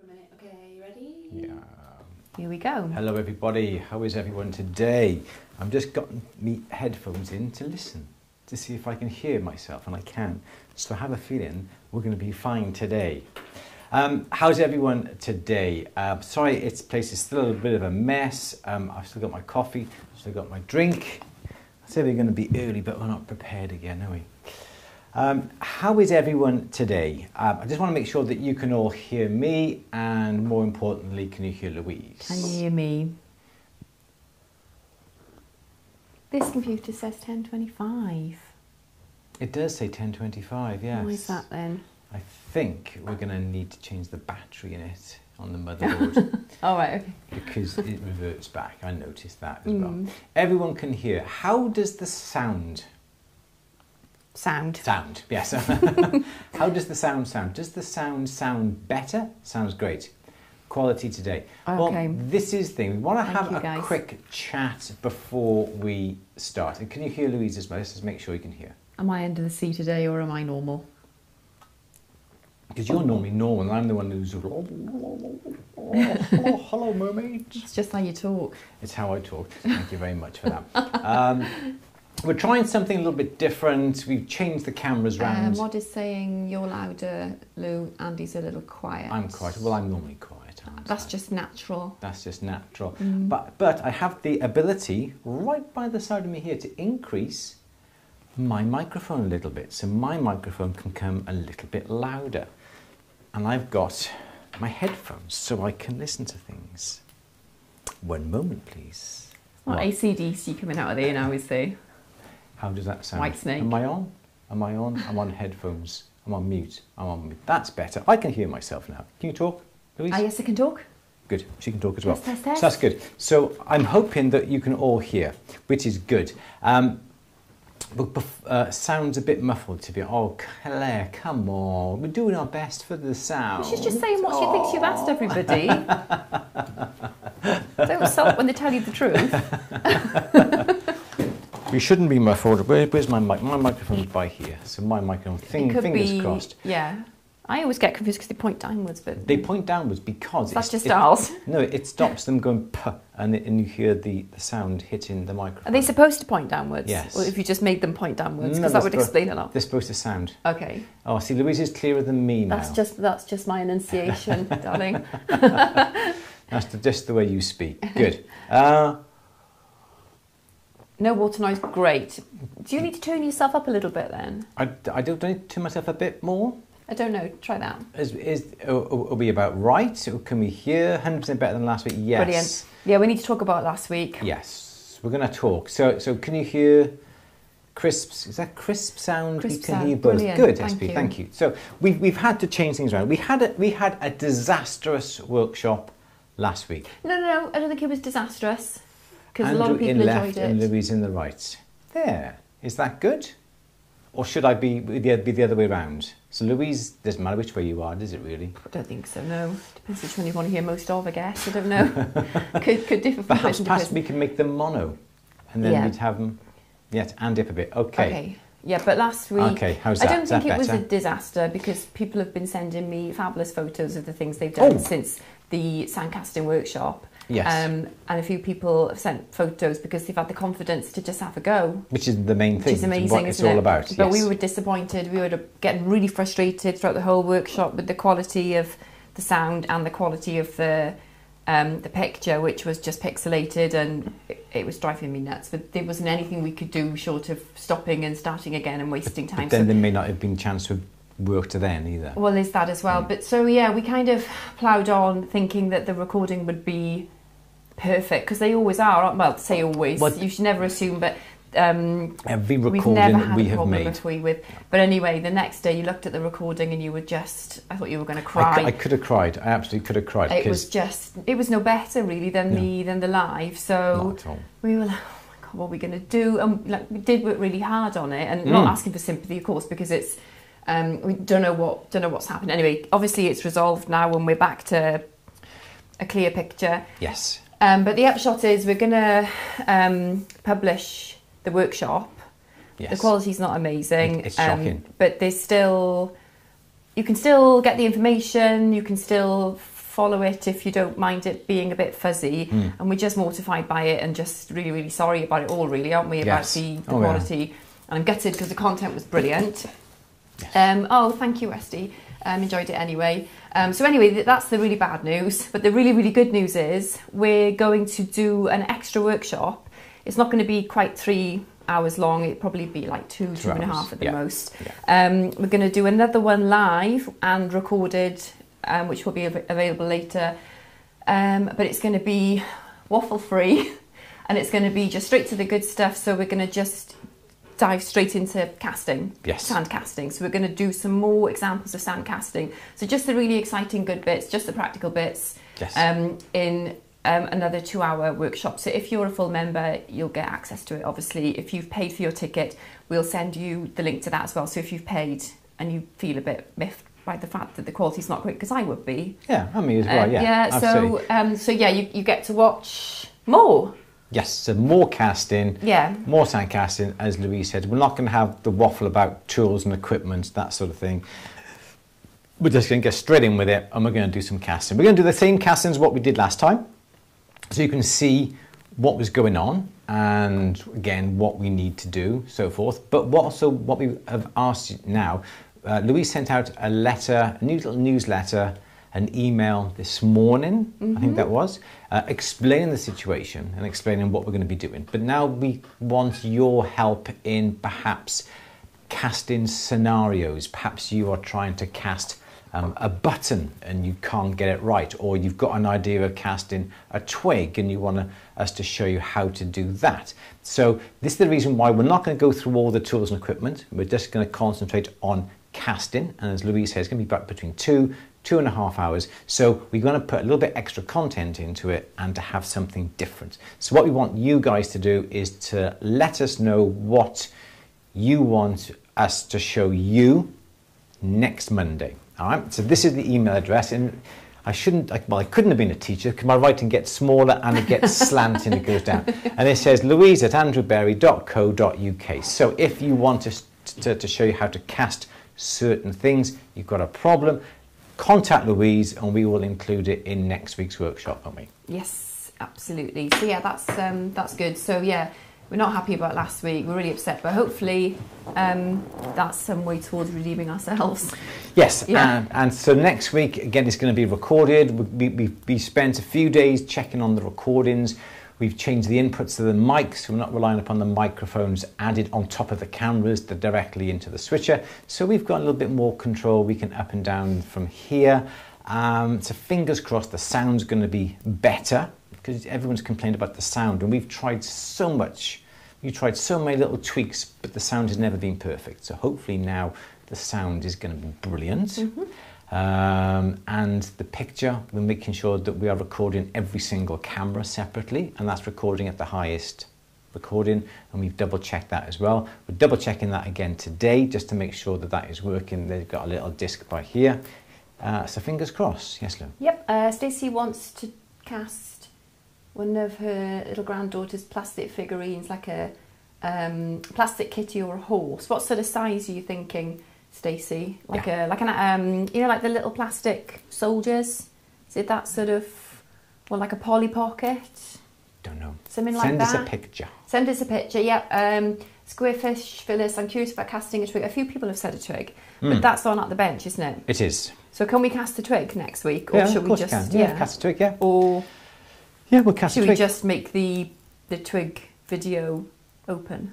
For a minute. Okay, you ready? Yeah. Here we go. Hello everybody, how is everyone today? I've just gotten me headphones in to listen, to see if I can hear myself, and I can. So I have a feeling we're going to be fine today. How's everyone today? Sorry, this place is still a little bit of a mess. I've still got my coffee, I've still got my drink. I said we're going to be early, but we're not prepared again, are we? How is everyone today? I just want to make sure that you can all hear me, and more importantly, can you hear Louise? Can you hear me? This computer says 10:25. It does say 10:25, yes. Why is that then? I think we're going to need to change the battery in it on the motherboard. All right, okay. Because it reverts back. I noticed that as well. Everyone can hear. How does the sound? Sound, yes. How does the sound sound? Does the sound sound better? Sounds great. Quality today. Okay. Well, this is the thing. We want to have a quick chat before we start. And can you hear Louise as well? Let's just make sure you can hear. Am I under the sea today, or am I normal? Because you're normally normal, and I'm the one who's... oh, hello, mermaid. It's just how you talk. It's how I talk. Thank you very much for that. We're trying something a little bit different. We've changed the cameras round. Mod is saying you're louder, Lou. Andy's a little quiet. I'm quiet. Well, I'm normally quiet. That's just natural. That's just natural. But I have the ability, right by the side of me here, to increase my microphone a little bit. So my microphone can come a little bit louder. And I've got my headphones so I can listen to things. One moment, please. Well, ACDC coming out of there now, is there? How does that sound? White Snake. Am I on? Am I on? I'm on headphones. I'm on mute. I'm on mute. That's better. I can hear myself now. Can you talk, Louise? Yes, I can talk. Good. She can talk as well. Yes, yes, yes. So that's good. So I'm hoping that you can all hear, which is good. But sounds a bit muffled to be. Oh, Claire, come on. We're doing our best for the sound. She's just saying what she thinks you've asked everybody. Don't sulk when they tell you the truth. We shouldn't be muffled. Where's my mic? My microphone's by here. So my microphone, fingers crossed. Yeah. I always get confused because they point downwards. But they point downwards because... That's just ours. No, it stops them going puh, and you hear the sound hitting the microphone. Are they supposed to point downwards? Yes. Or if you just made them point downwards, because that would explain a lot. They're supposed to sound. Okay. Oh, see, Louise is clearer than me now. That's just my enunciation, darling. That's just the way you speak. Good. No water noise, great. Do you need to turn yourself up a little bit then? I don't need to turn myself a bit more. I don't know, try that. Are we about right? Can we hear 100% better than last week? Yes. Brilliant. Yeah, we need to talk about last week. Yes, we're going to talk. So can you hear crisps? Is that crisp sound? Crisp sound, hear both. Brilliant. Good, thank you. Thank you. So we've had to change things around. We had a disastrous workshop last week. No, I don't think it was disastrous. Because a lot of people enjoyed it. And Louise in the right. There. Is that good? Or should I be the other way around? So Louise, doesn't matter which way you are, does it really? I don't think so, no. Depends which one you want to hear most of, I guess. I don't know. could differ from person to person. Perhaps we can make them mono. And then we'd have them, and dip a bit. Okay. Yeah, but last week, how's that? I don't think it was a disaster, because people have been sending me fabulous photos of the things they've done since the Sandcasting Workshop. Yes. And a few people have sent photos because they've had the confidence to just have a go. Which is the main thing. Which is amazing, what it's all about. Yes. But we were disappointed. We were getting really frustrated throughout the whole workshop with the quality of the sound and the quality of the picture, which was just pixelated, and it was driving me nuts. But there wasn't anything we could do short of stopping and starting again and wasting time. But then there may not have been a chance to work to then either. Well, there's that as well. But so, yeah, we kind of ploughed on thinking that the recording would be... perfect, because they always are, aren't they? Well, say always, you should never assume, but every recording we've never had a problem with. But anyway, the next day you looked at the recording and you were just, I thought you were going to cry. I could have cried, I absolutely could have cried. It was no better really than the live, so we were like, oh my God, what are we going to do? And we did work really hard on it, and not asking for sympathy, of course, because it's, we don't know what's happened. Anyway, obviously it's resolved now and we're back to a clear picture. Yes. But the upshot is we're going to publish the workshop. Yes. The quality's not amazing. It's shocking. But you can still get the information, you can still follow it if you don't mind it being a bit fuzzy. Mm. And we're just mortified by it and just really, really sorry about it all, really, aren't we? Yes. About the quality. Yeah. And I'm gutted because the content was brilliant. Yes. Oh, thank you, Westy. Enjoyed it anyway. So anyway, that's the really bad news. But the really, really good news is we're going to do an extra workshop. It's not going to be quite 3 hours long. It'd probably be like two and a half at the most. Yeah. We're going to do another one live and recorded, which will be available later. But it's going to be waffle free and it's going to be just straight to the good stuff. So we're going to just dive straight into casting, sand casting. So we're going to do some more examples of sand casting. So just the really exciting good bits, just the practical bits in another 2 hour workshop. So if you're a full member, you'll get access to it. Obviously, if you've paid for your ticket, we'll send you the link to that as well. So if you've paid and you feel a bit miffed by the fact that the quality's not great, because I would be. Yeah, I mean as well, absolutely. So yeah, you get to watch more. Yes, so more casting, more sand casting, as Louise said. We're not going to have the waffle about tools and equipment, that sort of thing. We're just going to get straight in with it and we're going to do some casting. We're going to do the same casting as what we did last time. So you can see what was going on and, again, what we need to do, so forth. But what also what we have asked you now, Louise sent out a letter, a new little newsletter, an email this morning, I think that was, explaining the situation and explaining what we're going to be doing. But now we want your help in perhaps casting scenarios. Perhaps you are trying to cast a button and you can't get it right, or you've got an idea of casting a twig and you want us to show you how to do that. So this is the reason why we're not going to go through all the tools and equipment. We're just going to concentrate on casting, and as Louise says, it's going to be back between 2 and 2.5 hours. So we're going to put a little bit extra content into it and to have something different. So what we want you guys to do is to let us know what you want us to show you next Monday. All right, so this is the email address, and I shouldn't, well, I couldn't have been a teacher because my writing gets smaller and it gets slanted and it goes down. And it says louise@andrewberry.co.uk. So if you want us to show you how to cast certain things, you've got a problem, contact Louise and we will include it in next week's workshop, won't we? Yes, absolutely. So yeah, that's good. So yeah, we're not happy about last week, we're really upset, but hopefully that's some way towards redeeming ourselves. Yes, yeah. And so next week, again, it's going to be recorded. We spent a few days checking on the recordings. We've changed the inputs to the mics, so we're not relying upon the microphones added on top of the cameras, they're directly into the switcher. So we've got a little bit more control, we can up and down from here. So fingers crossed the sound's going to be better, because everyone's complained about the sound and we've tried so much. We've tried so many little tweaks, but the sound has never been perfect. So hopefully now the sound is going to be brilliant. Mm-hmm. And the picture, we're making sure that we are recording every single camera separately, and that's recording at the highest recording, and we've double checked that as well. We're double checking that again today just to make sure that that is working. They've got a little disc by here, so fingers crossed. Yes, Lou? Yep, Stacey wants to cast one of her little granddaughter's plastic figurines, like a plastic kitty or a horse. What sort of size are you thinking, Stacey? Like a you know, like the little plastic soldiers? Is it that sort of, well, like a Polly Pocket? Don't know. Something like that. Send us a picture. Send us a picture, yeah. Squarefish, Phyllis, I'm curious about casting a twig. A few people have said a twig, but that's on At the Bench, isn't it? It is. So can we cast a twig next week? Or should we just cast a twig, Or we'll cast a twig. Should we just make the twig video open?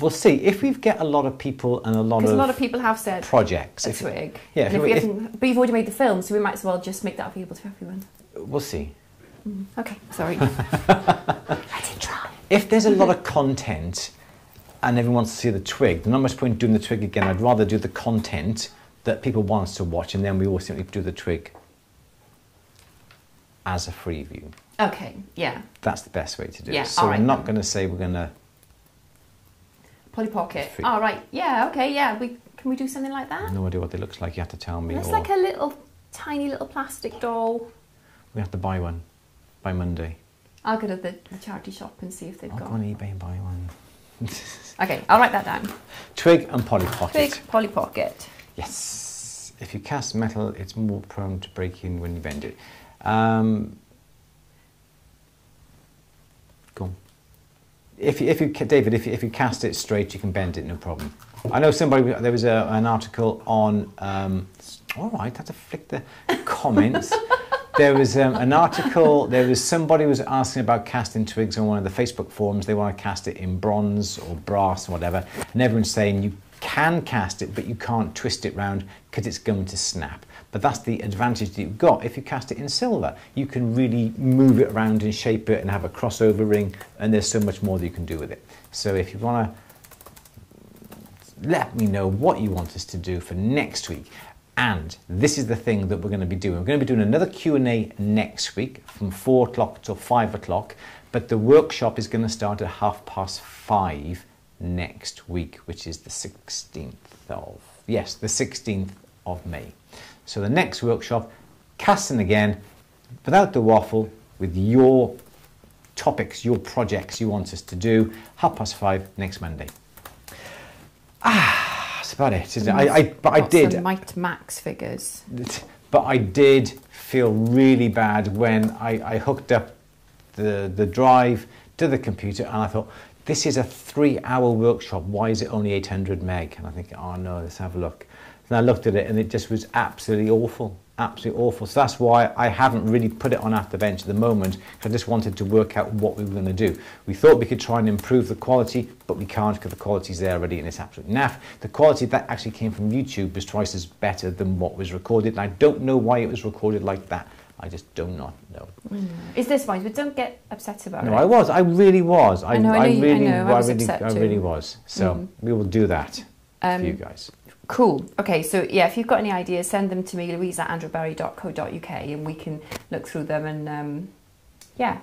We'll see if we get a lot of people and a lot of people have said projects. A twig. Yeah, but you've already made the film, so we might as well just make that available to everyone. We'll see. Okay, sorry. I did try. If there's a lot of content and everyone wants to see the twig, there's not much point in doing the twig again. I'd rather do the content that people want us to watch, and then we will simply do the twig as a free view. Okay. Yeah. That's the best way to do it. So all right, I'm not going to say we're going to. Polly Pocket. All right. Yeah. Okay. Yeah. Can we do something like that? I have no idea what they look like. You have to tell me. It's like a little tiny little plastic doll. We have to buy one by Monday. I'll go to the charity shop and see if they've got. I'll go on eBay and buy one. Okay. I'll write that down. Twig and Polly Pocket. Twig, Polly Pocket. Yes. if you cast metal, it's more prone to breaking when you bend it. Cool. David, if you cast it straight, you can bend it, no problem. I know somebody, there was an article on, all right, I had to flick the comments. There was an article, somebody was asking about casting twigs on one of the Facebook forums. They want to cast it in bronze or brass or whatever. And everyone's saying you can cast it, but you can't twist it round because it's going to snap. But that's the advantage that you've got if you cast it in silver. You can really move it around and shape it and have a crossover ring, and there's so much more that you can do with it. So if you want to let me know what you want us to do for next week. And this is the thing that we're going to be doing. We're going to be doing another Q&A next week from 4 o'clock till 5 o'clock, but the workshop is going to start at 5:30 next week, which is the 16th of May. So the next workshop, casting again, without the waffle, with your topics, your projects you want us to do, 5:30 next Monday. That's about it, isn't it? But I did. Some Might Max figures. But I did feel really bad when I hooked up the drive to the computer and I thought, this is a 3-hour workshop. Why is it only 800 meg? And I think, oh no, let's have a look. And I looked at it and it just was absolutely awful, absolutely awful. So that's why I haven't really put it on At the Bench at the moment. I just wanted to work out what we were going to do. We thought we could try and improve the quality, but we can't because the quality's there already and it's absolute naff. The quality that actually came from YouTube was twice as better than what was recorded. And I don't know why it was recorded like that. I just do not know. Is this wise? We don't get upset about it. No, I was. I really was. I really was. So we will do that for you guys. Cool. Okay, so yeah, if you've got any ideas, send them to me, louise@andrewberry.co.uk, and we can look through them and, yeah.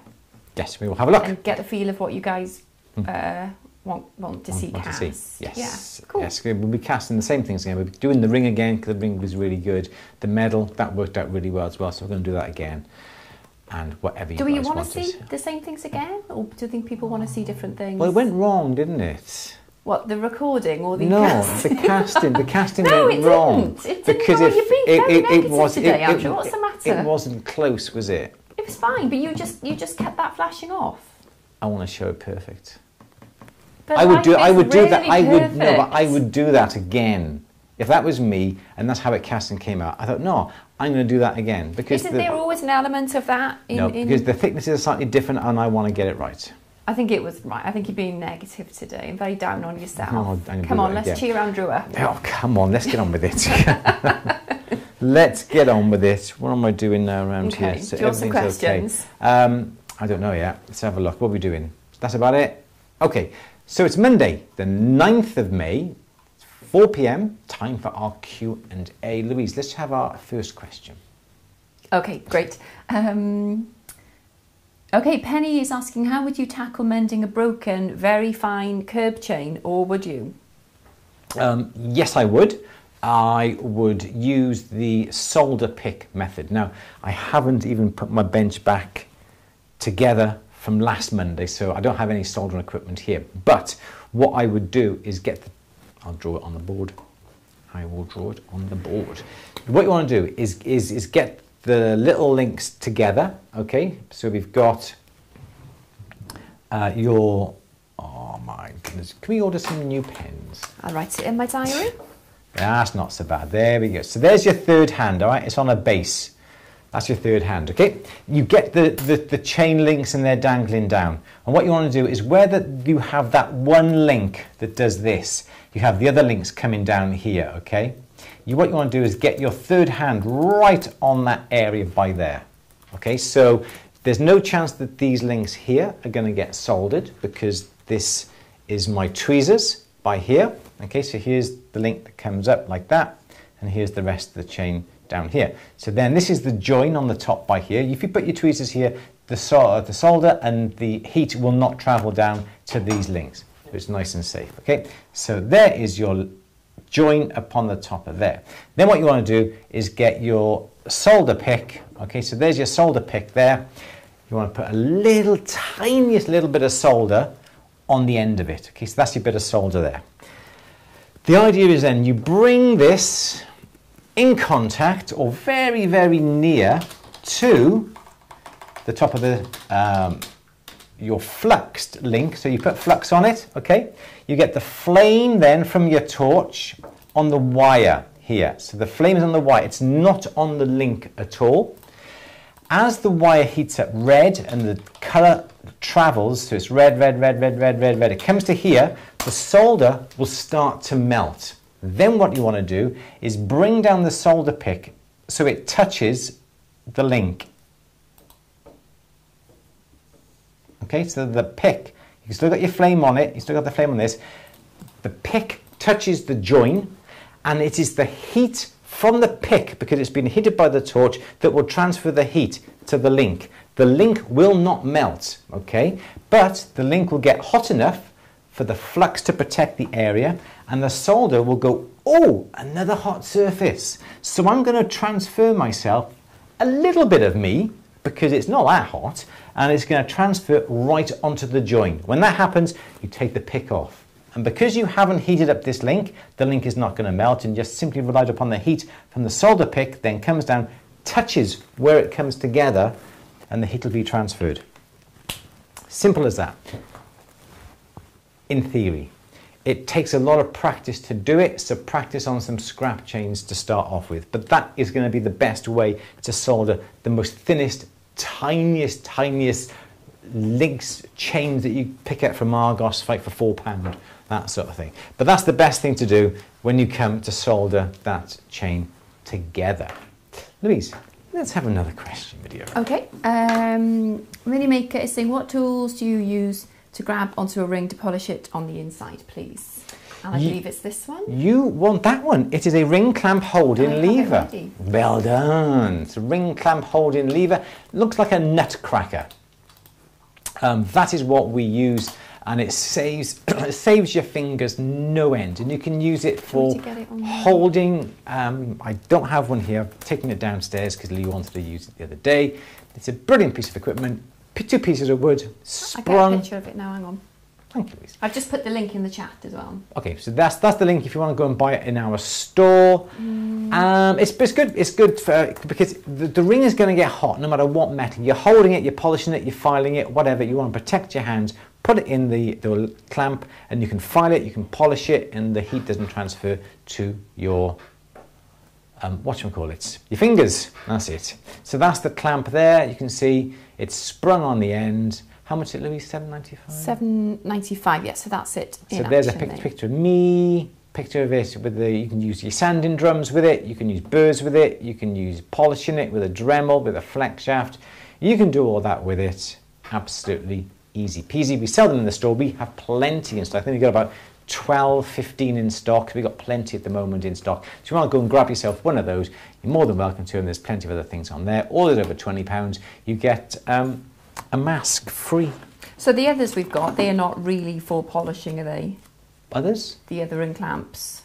Yes, we will have a look. And get the feel of what you guys want to see. Yes. Yeah. Cool. Yes, we'll be casting the same things again. We'll be doing the ring again because the ring was really good. The medal, that worked out really well as well, so we're going to do that again. And whatever you guys want. Do we want to see the same things again, or do you think people want to see different things? Well, it went wrong, didn't it? What, the recording or the casting? No, the casting. The casting went wrong. It didn't. Because you're being very negative today, Andrew. What's the matter? It wasn't close, was it? It was fine, but you just kept that flashing off. I want to show it perfect. But I would do that again. If that was me and that's how it casting came out, I thought, no, I'm going to do that again. Because Isn't there always an element of that? Because the thicknesses are slightly different and I want to get it right. I think it was right. I think you're being negative today and very down on yourself. Oh, come on, let's cheer Andrew up. Oh, come on, let's get on with it. Let's get on with it. What am I doing now around here? So do you have some questions? Okay. I don't know yet. Let's have a look. What are we doing? That's about it. Okay. So it's Monday, the 9th of May, 4 p.m, time for our Q&A. Louise, let's have our first question. Okay, great. Okay, Penny is asking, how would you tackle mending a broken, very fine curb chain, or would you? Yes, I would. I would use the solder pick method. Now, I haven't even put my bench back together from last Monday, so I don't have any soldering equipment here. But what I would do is get the, I'll draw it on the board. I will draw it on the board. What you want to do is get the little links together, okay? So we've got your, oh my goodness, can we order some new pens? I'll write it in my diary. That's not so bad, there we go. So there's your third hand, all right? It's on a base. That's your third hand, okay? You get the chain links and they're dangling down. And what you want to do is where you have that one link that does this, you have the other links coming down here, okay? What you want to do is get your third hand right on that area by there, okay? So there's no chance that these links here are going to get soldered because this is my tweezers by here, okay? So here's the link that comes up like that and here's the rest of the chain down here. So then this is the join on the top by here. If you put your tweezers here, the solder and the heat will not travel down to these links. So it's nice and safe, okay? So there is your join upon the top of there. Then what you want to do is get your solder pick, okay? So there's your solder pick there. You want to put a little, tiniest little bit of solder on the end of it, okay? So that's your bit of solder there. The idea is then you bring this in contact or very, very near to the top of the your fluxed link. So you put flux on it, okay? You get the flame then from your torch on the wire here. So the flame is on the wire, it's not on the link at all. As the wire heats up red and the color travels, so it's red, red, red, red, red, red, red, it comes to here, the solder will start to melt. Then what you want to do is bring down the solder pick so it touches the link. Okay, so the pick, you still got your flame on it, you still got the flame on this. The pick touches the join, and it is the heat from the pick, because it's been heated by the torch, that will transfer the heat to the link. The link will not melt, okay? But the link will get hot enough for the flux to protect the area, and the solder will go, oh, another hot surface. So I'm going to transfer myself a little bit of me, because it's not that hot, and it's going to transfer right onto the join. When that happens, you take the pick off. And because you haven't heated up this link, the link is not going to melt and just simply relied upon the heat from the solder pick, then comes down, touches where it comes together, and the heat will be transferred. Simple as that. In theory. It takes a lot of practice to do it, so practice on some scrap chains to start off with. But that is going to be the best way to solder the most thinnest, tiniest, tiniest links, chains that you pick up from Argos, fight for £4, that sort of thing. But that's the best thing to do when you come to solder that chain together. Louise, let's have another question video. Okay, Minimaker is saying, what tools do you use to grab onto a ring to polish it on the inside, please? And I believe it's this one. You want that one. It is a ring clamp holding lever. Well done. It's a ring clamp holding lever. Looks like a nutcracker. That is what we use, and it saves saves your fingers no end. And you can use it for holding. I don't have one here. I've taken it downstairs because Lee wanted to use it the other day. It's a brilliant piece of equipment. Two pieces of wood sprung. I get a picture of it now. Hang on. Thank you, Louise. I've just put the link in the chat as well. Okay, so that's the link if you want to go and buy it in our store. It's good. It's good for, because the ring is going to get hot no matter what metal you're holding it, you're polishing it, you're filing it, whatever. You want to protect your hands. Put it in the clamp, and you can file it, you can polish it, and the heat doesn't transfer to your whatchamacallit, your fingers. That's it. So that's the clamp there. You can see it's sprung on the end. How much is it, Louise? £7.95? £7.95, yeah, so that's it. So there's a picture of me, picture of it with the, you can use your sanding drums with it, you can use burrs with it, you can use polishing it with a Dremel, with a flex shaft. You can do all that with it. Absolutely easy peasy. We sell them in the store. We have plenty in stock. I think we've got about 12, 15 in stock. We've got plenty at the moment in stock. So if you want to go and grab yourself one of those, you're more than welcome to, and there's plenty of other things on there. All is over £20. You get a mask free. So the others we've got, they are not really for polishing, are they? Others? The other ring clamps.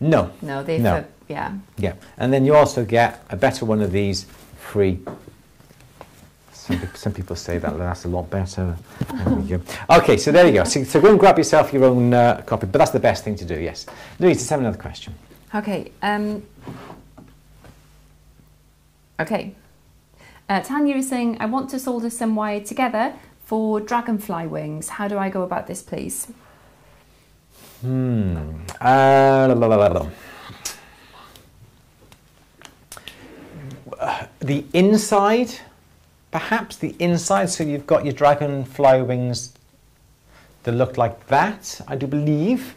No. No, they're no. For, yeah. Yeah, and then you also get a better one of these free. Some people say that that's a lot better. There we go. Okay, so there you go. So go and grab yourself your own copy, but that's the best thing to do, yes. Louise, let's have another question. Okay. Tanya is saying, I want to solder some wire together for dragonfly wings. How do I go about this, please? The inside, perhaps the inside, so you've got your dragonfly wings that look like that, I do believe.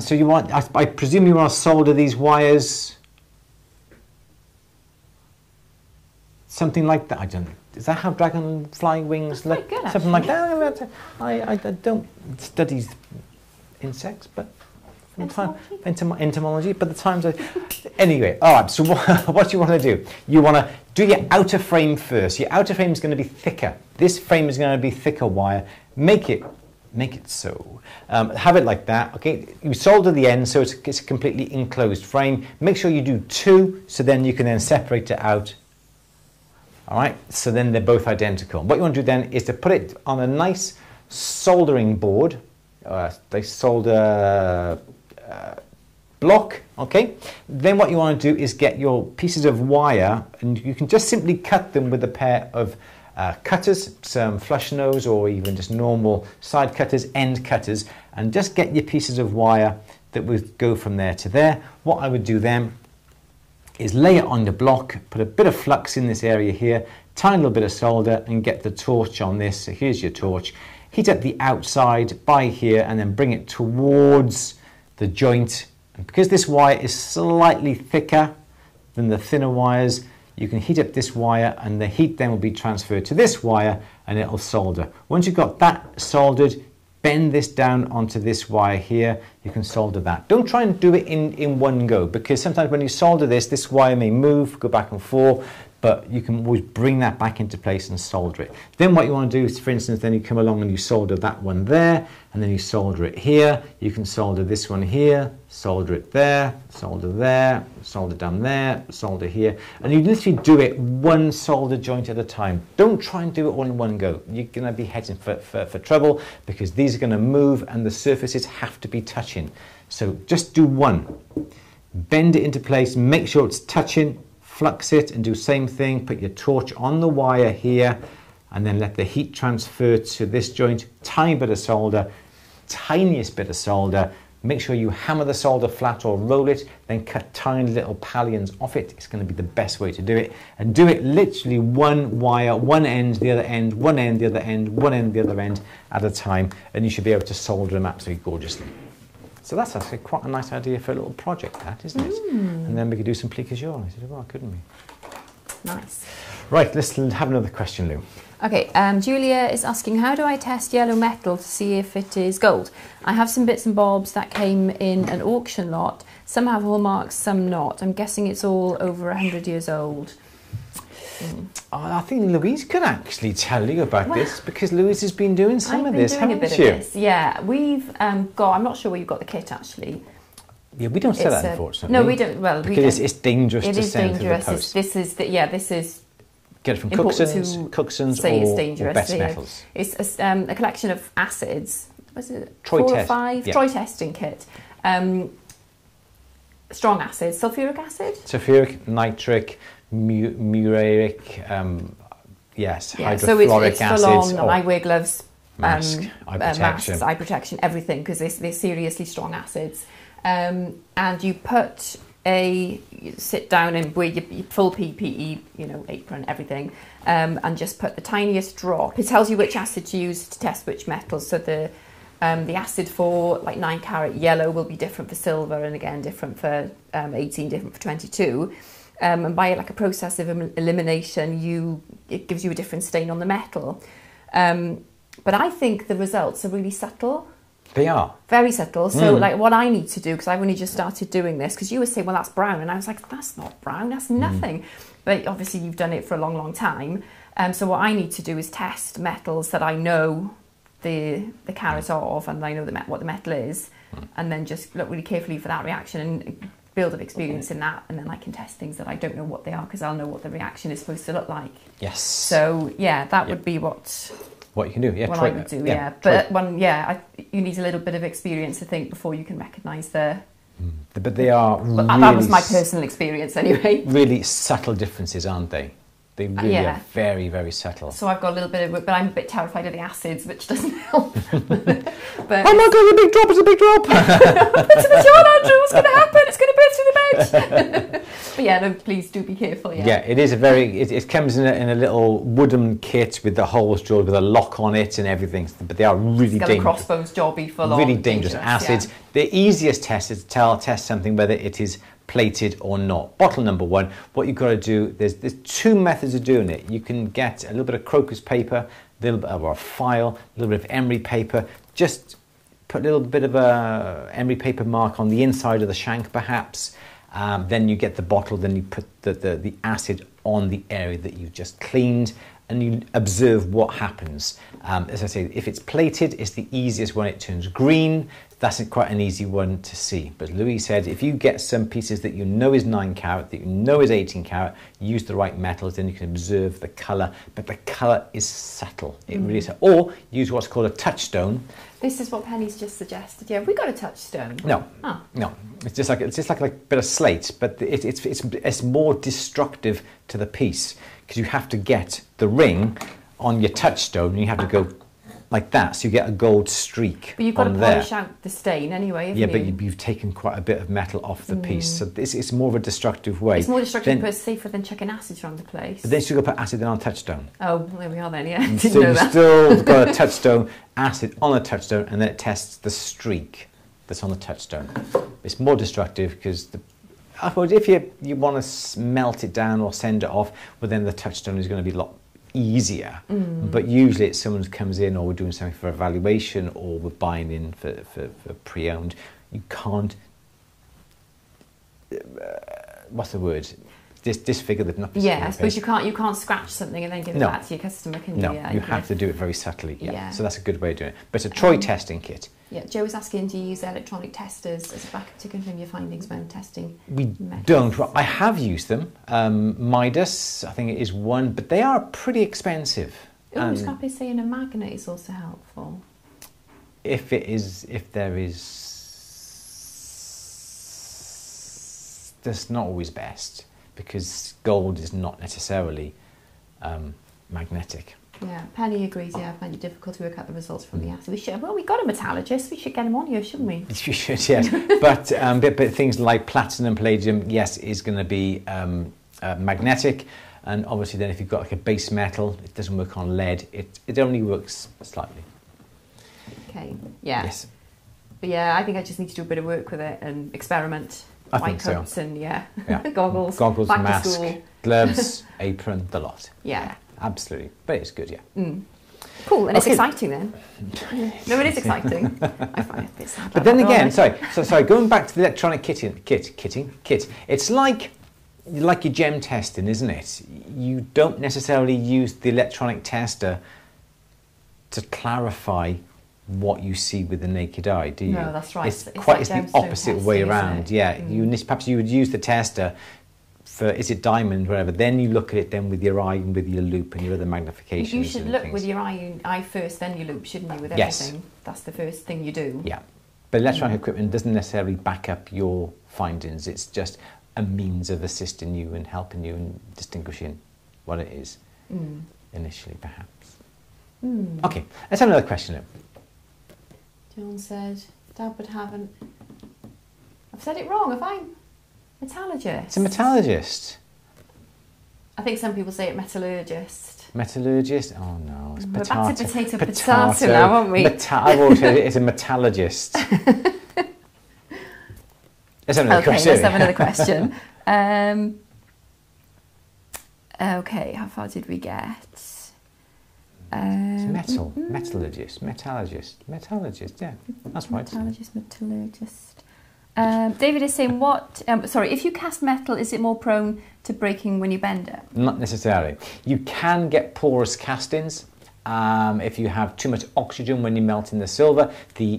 So you want, I presume you want to solder these wires something like that. I don't know. Is that how dragonfly wings look? Good, something like that. I don't study insects, but entomology. But the times I anyway. All right. So what you want to do? You want to do your outer frame first. Your outer frame is going to be thicker. This frame is going to be thicker wire. Make it so. Have it like that, okay? You solder the end so it's a completely enclosed frame. Make sure you do two, so then you can then separate it out. All right, so then they're both identical. What you want to do then is to put it on a nice soldering board, they solder block, okay? Then what you want to do is get your pieces of wire, and you can just simply cut them with a pair of cutters, some flush nose or even just normal side cutters, end cutters, and just get your pieces of wire that would go from there to there. What I would do then is lay it on the block, put a bit of flux in this area here, tiny little bit of solder, and get the torch on this. So here's your torch. Heat up the outside by here and then bring it towards the joint. And because this wire is slightly thicker than the thinner wires, you can heat up this wire and the heat then will be transferred to this wire and it'll solder. Once you've got that soldered, bend this down onto this wire here, you can solder that. Don't try and do it in one go, because sometimes when you solder this, this wire may move, go back and forth, but you can always bring that back into place and solder it. Then what you want to do is, for instance, then you come along and you solder that one there, and then you solder it here, you can solder this one here, solder it there, solder down there, solder here, and you literally do it one solder joint at a time. Don't try and do it all in one go. You're going to be heading for trouble, because these are going to move and the surfaces have to be touching. So just do one. Bend it into place, make sure it's touching, flux it and do the same thing, put your torch on the wire here and then let the heat transfer to this joint, tiny bit of solder, tiniest bit of solder, make sure you hammer the solder flat or roll it, then cut tiny little pallions off it. It's going to be the best way to do it, and do it literally one wire, one end, the other end, one end, the other end, one end, the other end at a time, and you should be able to solder them absolutely gorgeously. So that's actually quite a nice idea for a little project, that, isn't it? Mm. And then we could do some plicature. I said, well, couldn't we? Nice. Right, let's have another question, Lou. Okay, Julia is asking, how do I test yellow metal to see if it is gold? I have some bits and bobs that came in an auction lot. Some have hallmarks, some not. I'm guessing it's all over 100 years old. Mm. I think Louise could actually tell you about this, because Louise has been doing some of this, haven't you? I've been doing a bit of this, yeah. We've got, I'm not sure where you've got the kit actually. Yeah, we don't sell that, unfortunately. No, we don't. Well, because we don't. It's dangerous to send through the post. It's, this is get it from Cookson's or Best Metals. It's a collection of acids. Was it four or five? Yeah. Troy testing kit. Strong acids, sulfuric acid, sulfuric, nitric, muriatic, yes, yeah, hydrofluoric so it's acid. So I wear gloves, mask, eye protection, everything, because they're seriously strong acids. And you put you sit down and wear your full PPE, you know, apron, everything, and just put the tiniest drop. It tells you which acid to use to test which metals. So the acid for like 9 carat yellow will be different for silver, and again different for 18, different for 22. And by like a process of elimination, it gives you a different stain on the metal. But I think the results are really subtle. They are. Very subtle. So like what I need to do, because I've only just started doing this, because you were saying, well, that's brown. And I was like, that's not brown, that's nothing. But obviously you've done it for a long, long time. So what I need to do is test metals that I know the carat of, and I know what the metal is, and then just look really carefully for that reaction and build up experience in that, and then I can test things that I don't know what they are, because I'll know what the reaction is supposed to look like. Yes. So yeah, that would be what you can do. Yeah, what I would do. Yeah. But you need a little bit of experience, I think, before you can recognise the. But they are. Really, that was my personal experience anyway. Really subtle differences, aren't they? They really are very, very subtle. So I've got a little bit of work, but I'm a bit terrified of the acids, which doesn't help. But oh my God, the big drop, it's a big drop. It's a big drop, Andrew, what's going to happen? It's going to burst through the bench. But yeah, no, please do be careful. Yeah, it is a very, it comes in a little wooden kit with the holes drilled with a lock on it and everything, but they are really dangerous. It's got a crossbones jobby full of. Really dangerous acids. Yeah. The easiest test is to test something whether it is plated or not. Bottle number one, what you've got to do, there's two methods of doing it. You can get a little bit of crocus paper, a little bit of a file, a little bit of emery paper, just put a little bit of a emery paper mark on the inside of the shank perhaps, then you get the bottle, then you put the acid on the area that you've just cleaned, and you observe what happens. As I say, if it's plated, it's the easiest one, it turns green. That's quite an easy one to see. But Louise said, if you get some pieces that you know is 9 carat, that you know is 18 carat, use the right metals, then you can observe the color, but the color is subtle. It really is, or use what's called a touchstone. This is what Penny's just suggested. Yeah, have we got a touchstone? No, oh. No. It's just like a bit of slate, but it's more destructive to the piece because you have to get the ring on your touchstone and you have to go like that, so you get a gold streak. But you've got to polish out the stain anyway, haven't you? Yeah, but you've taken quite a bit of metal off the piece, so it's more of a destructive way. It's more destructive, but it's safer than chucking acid around the place. But then you go put acid on a touchstone. Oh, well, there we are then, yeah. Still got a touchstone, acid on a touchstone, and then it tests the streak that's on the touchstone. It's more destructive because the. I suppose if you want to melt it down or send it off, well then the touchstone is going to be locked. Easier, but usually it's someone who comes in, or we're doing something for evaluation, or we're buying in for pre-owned. You can't, what's the word? Disfigure the nappies. Yeah, I suppose you can't scratch something and then give it back to your customer, can you? No, you have to do it very subtly. Yeah. So that's a good way of doing it. But a Troy testing kit. Yeah, Joe was asking, do you use electronic testers as a backup to confirm your findings when testing? We don't. Well, I have used them. Midas, I think it is one, but they are pretty expensive. Oh, Scott is saying a magnet is also helpful. That's not always best. Because gold is not necessarily magnetic. Yeah, Penny agrees. Yeah, I find it difficult to work out the results from the acid. We got a metallurgist. We should get him on here, shouldn't we? You should, yes. but things like platinum, palladium, yes, is going to be magnetic. And obviously, then if you've got like a base metal, it doesn't work on lead. It only works slightly. Okay. Yeah. Yes. But yeah, I think I just need to do a bit of work with it and experiment. I think so. And goggles, mask, gloves, apron, the lot. Yeah, absolutely. But it's good, yeah. Cool, and it's exciting then. No, it is exciting. I find it a bit sad. But then again, sorry. Going back to the electronic kit. It's like your gem testing, isn't it? You don't necessarily use the electronic tester to clarify what you see with the naked eye, do you? No, that's right. It's the opposite way around. Yeah, perhaps you would use the tester for, is it diamond, whatever. Then you look at it then with your eye and with your loop and your other magnifications. You should look with your eye first, then your loop, shouldn't you? With everything, yes. That's the first thing you do. Yeah, but electronic equipment doesn't necessarily back up your findings. It's just a means of assisting you and helping you and distinguishing what it is initially, perhaps. Okay, let's have another question now. John said, Dad would have an... I've said it wrong, have I? Metallurgist. It's a metallurgist. I think some people say it metallurgist. Metallurgist? Oh no, it's potato. We're back to potato now, aren't we? It's a metallurgist. Let's have another question. Okay, how far did we get? It's metal, metallurgist, yeah, that's right. Metallurgist. David is saying, if you cast metal, is it more prone to breaking when you bend it? Not necessarily. You can get porous castings. If you have too much oxygen when you're melting the silver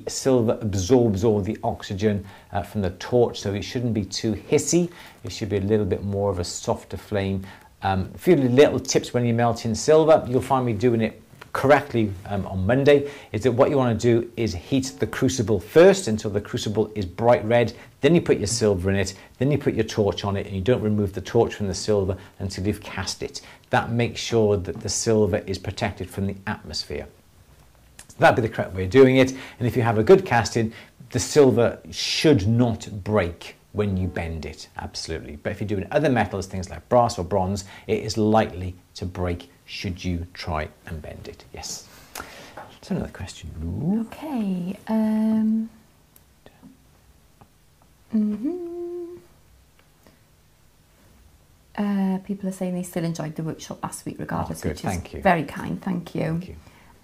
absorbs all the oxygen from the torch, so it shouldn't be too hissy. It should be a little bit more of a softer flame. A few little tips when you melt in silver, you'll find me doing it correctly on Monday, is that what you want to do is heat the crucible first until the crucible is bright red, then you put your silver in it, then you put your torch on it, and you don't remove the torch from the silver until you've cast it. That makes sure that the silver is protected from the atmosphere. So that'd be the correct way of doing it, and if you have a good casting, the silver should not break when you bend it, absolutely. But if you're doing other metals, things like brass or bronze, it is likely to break should you try and bend it. Yes. That's another question. Ooh. Okay. People are saying they still enjoyed the workshop last week regardless, which is very kind. Thank you.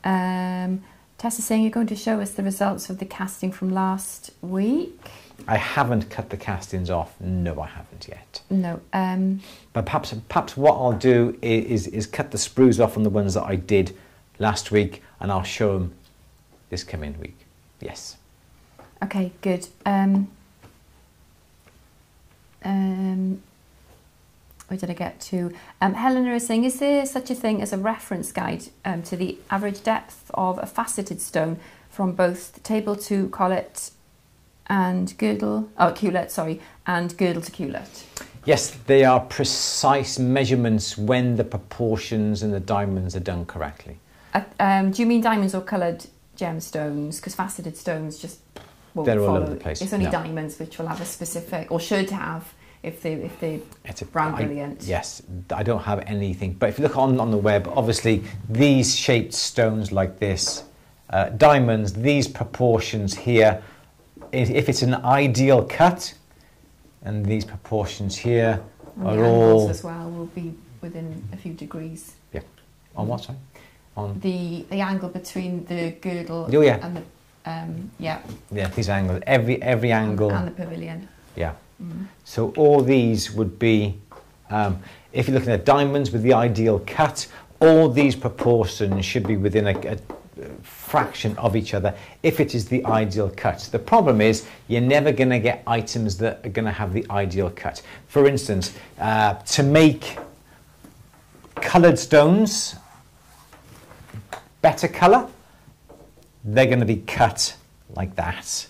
Thank you. Tess is saying you're going to show us the results of the casting from last week. I haven't cut the castings off. No, I haven't yet. No. But perhaps what I'll do is cut the sprues off on the ones that I did last week, and I'll show them this coming week. Yes. Okay, good. Where did I get to? Helena is saying, is there such a thing as a reference guide to the average depth of a faceted stone from both the table to collet and girdle, oh, culet, sorry, and girdle to culet? Yes, they are precise measurements when the proportions and the diamonds are done correctly. Do you mean diamonds or coloured gemstones? Because faceted stones just won't follow. They're all over the place. It's only diamonds which will have a specific, or should have, if they brand brilliant. Yes, I don't have anything. But if you look on the web, obviously these shaped stones like this, diamonds, these proportions here, if it's an ideal cut, and these proportions here are all as well will be within a few degrees. Yeah. On what side? On the angle between the girdle. Oh, yeah. And the yeah. Yeah. These angles. Every angle. And the pavilion. Yeah. Mm. So all these would be, if you're looking at diamonds with the ideal cut, all these proportions should be within a fraction of each other if it is the ideal cut. The problem is you're never going to get items that are going to have the ideal cut. For instance, to make coloured stones, better colour, they're going to be cut like that,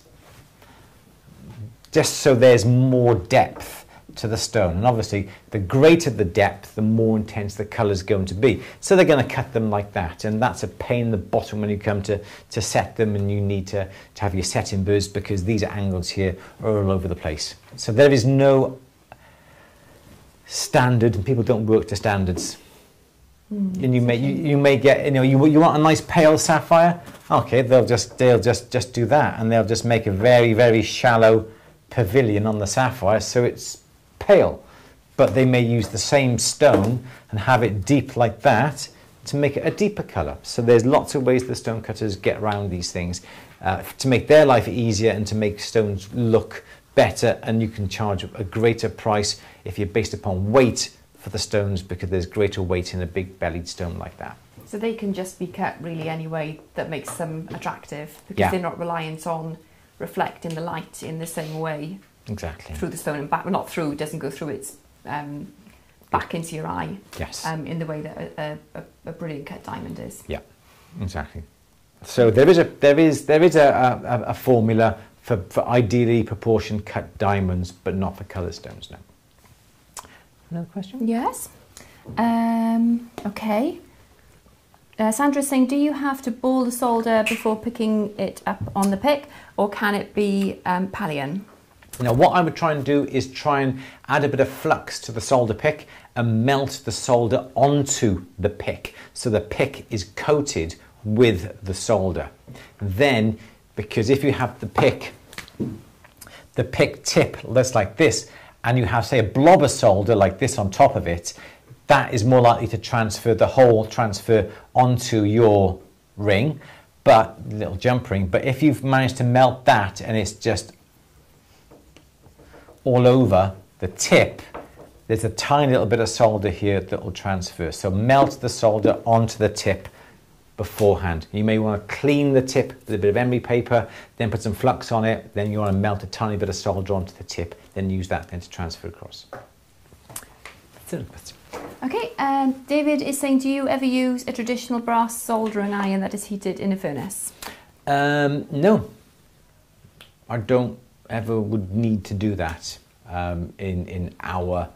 just so there's more depth to the stone. And obviously the greater the depth, the more intense the colour is going to be. So they're going to cut them like that, and that's a pain in the bottom when you come to set them, and you need to have your setting burrs because these angles here are all over the place. So there is no standard, and people don't work to standards. Mm, and you may get, you know, you want a nice pale sapphire? Okay, they'll just do that, and they'll just make a very, very shallow pavilion on the sapphire so it's pale, but they may use the same stone and have it deep like that to make it a deeper colour. So there's lots of ways the stonecutters get around these things to make their life easier and to make stones look better, and you can charge a greater price if you're based upon weight for the stones because there's greater weight in a big bellied stone like that. So they can just be cut really any way that makes them attractive because they're not reliant on reflecting the light in the same way. Exactly. Through the stone and back, well, not through, it doesn't go through, it's back into your eye. Yes. In the way that a brilliant cut diamond is. Yeah, exactly. So there is a formula for ideally proportioned cut diamonds, but not for coloured stones now. Another question? Yes. Okay. Sandra's saying, do you have to ball the solder before picking it up on the pick, or can it be pallion? Now what I would try and do is try and add a bit of flux to the solder pick and melt the solder onto the pick, so the pick is coated with the solder. Then, because if you have the pick tip that's like this, and you have, say, a blob of solder like this on top of it, that is more likely to transfer, the whole transfer onto your ring, but little jump ring. But if you've managed to melt that and it's just all over the tip, there's a tiny little bit of solder here that will transfer. So melt the solder onto the tip beforehand. You may want to clean the tip with a bit of emery paper, then put some flux on it, then you want to melt a tiny bit of solder onto the tip, then use that then to transfer across. Okay, David is saying, do you ever use a traditional brass soldering iron that is heated in a furnace? No, I don't ever would need to do that in our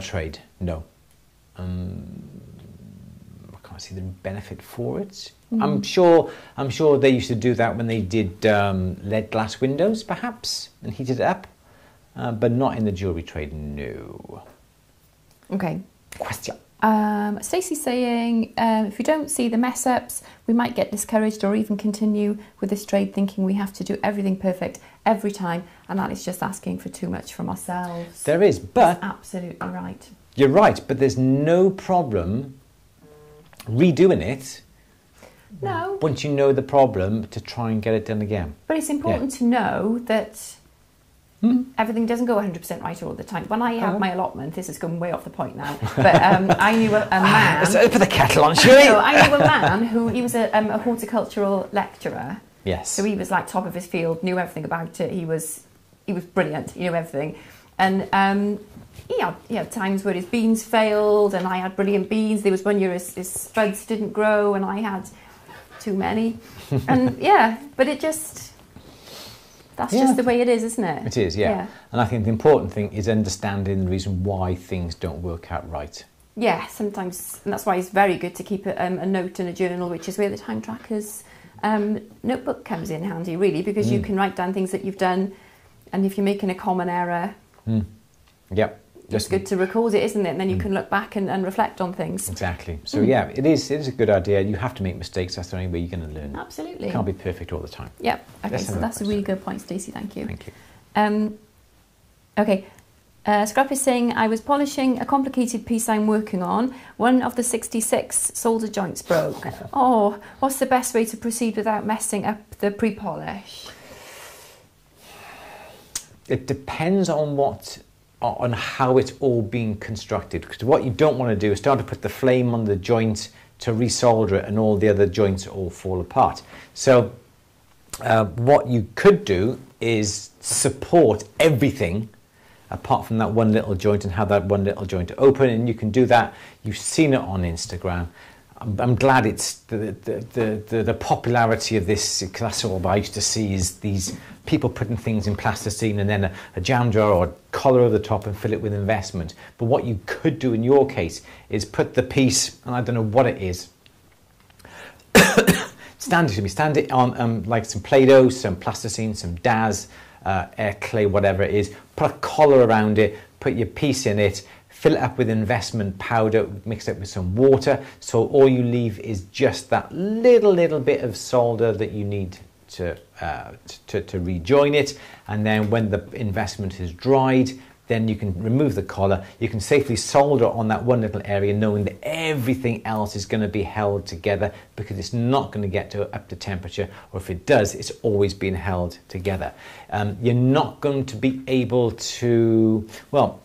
trade. No, I can't see the benefit for it. Mm. I'm sure they used to do that when they did lead glass windows, perhaps, and heated it up, but not in the jewellery trade. No. Okay. Question. Stacey's saying, if we don't see the mess-ups, we might get discouraged or even continue with this trade thinking we have to do everything perfect every time, and that is just asking for too much from ourselves. There is, but... That's absolutely right. You're right, but there's no problem redoing it No. Once you know the problem, to try and get it done again. But it's important to know that everything doesn't go 100% right all the time. When I had my allotment, this has gone way off the point now, but I knew a man... Put the kettle on, shall we? No, I knew a man who, he was a horticultural lecturer. Yes. So he was like top of his field, knew everything about it. He was brilliant, he knew everything. And he had times where his beans failed, and I had brilliant beans. There was one year his spuds didn't grow, and I had too many. And yeah, but it just... That's just the way it is, isn't it? It is, yeah. And I think the important thing is understanding the reason why things don't work out right. Yeah, sometimes, and that's why it's very good to keep a note and a journal, which is where the time tracker's notebook comes in handy, really, because you can write down things that you've done, and if you're making a common error, it's good to record it, isn't it? And then you can look back and reflect on things. Exactly. So yeah, it is a good idea. You have to make mistakes. That's the only way you're going to learn. Absolutely. You can't be perfect all the time. Yep. Okay, so that's a really good point, Stacey. Thank you. Thank you. Okay. Scrap is saying, I was polishing a complicated piece I'm working on. One of the 66 solder joints broke. Oh, what's the best way to proceed without messing up the pre-polish? It depends on how it's all being constructed, because what you don't want to do is start to put the flame on the joint to resolder it and all the other joints all fall apart. So what you could do is support everything apart from that one little joint and have that one little joint open, and you can do that. You've seen it on Instagram. I'm glad it's the popularity of this, because that's all I used to see, is these people putting things in plasticine and then a jam jar or a collar over the top and fill it with investment. But what you could do in your case is put the piece, and I don't know what it is, stand it on like some Play-Doh, some plasticine, some Daz, air clay, whatever it is, put a collar around it, put your piece in it, fill it up with investment powder mixed up with some water, so all you leave is just that little bit of solder that you need to rejoin it. And then when the investment is dried, then you can remove the collar. You can safely solder on that one little area, knowing that everything else is going to be held together, because it's not going to get to up to temperature, or if it does, it's always been held together. You're not going to be able to, well,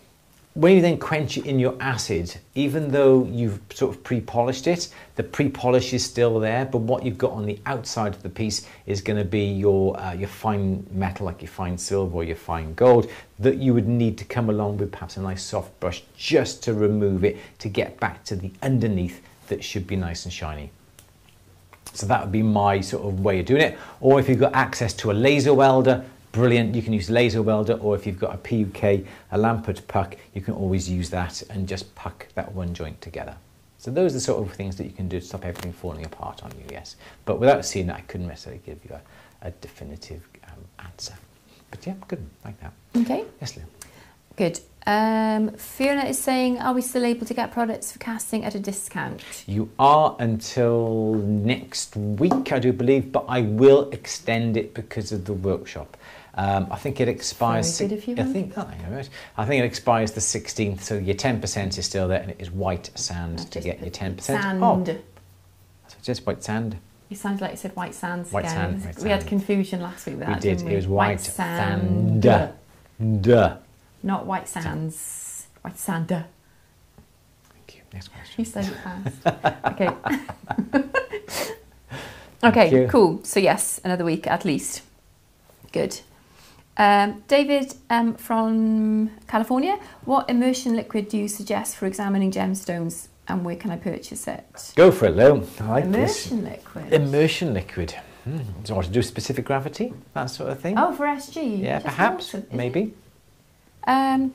when you then quench it in your acid, even though you've sort of pre-polished it, the pre-polish is still there, but what you've got on the outside of the piece is going to be your fine metal, like your fine silver or your fine gold, that you would need to come along with perhaps a nice soft brush just to remove it, to get back to the underneath that should be nice and shiny. So that would be my sort of way of doing it. Or if you've got access to a laser welder, brilliant, you can use laser welder, or if you've got a PUK, a Lampert puck, you can always use that and just puck that one joint together. So those are the sort of things that you can do to stop everything falling apart on you, yes. But without seeing it, I couldn't necessarily give you a definitive answer. But yeah, good, like that. Okay. Yes, Lou. Good. Fiona is saying, are we still able to get products for casting at a discount? You are until next week, I do believe, but I will extend it because of the workshop. I think it expires. Very good if you want. I think it expires the 16th, so your 10% is still there, and it is white sand to get your 10%. Sand. Oh, just white sand. It sounds like you said white sands. White again. Sand. White we sand. Had confusion last week with that. We did. Didn't we? It was white sand. Duh. Not white sands. White sander. Thank you. Next question. You said it fast. Okay. Okay. Cool. So yes, another week at least. Good. David from California, what immersion liquid do you suggest for examining gemstones, and where can I purchase it? Go for it, Lou. I like immersion this. Liquid. Immersion liquid. Do you want to do specific gravity, that sort of thing? Oh, for SG? Yeah, perhaps, maybe. Yeah,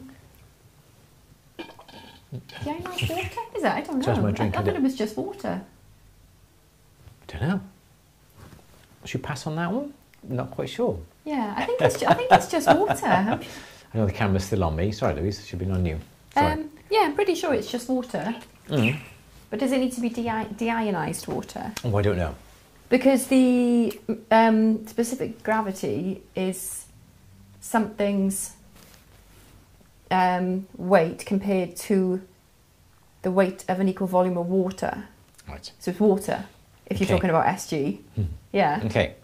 nice water, is it? I don't know. I thought it was just water. I don't know. Should we pass on that one? Not quite sure. Yeah, I think it's just water. I know the camera's still on me. Sorry, Louise, it should be on you. Yeah, I'm pretty sure it's just water. Mm. But does it need to be deionized water? Oh, I don't know. Because the specific gravity is something's weight compared to the weight of an equal volume of water. Right. So it's water. if you're talking about SG. Mm. Yeah. Okay.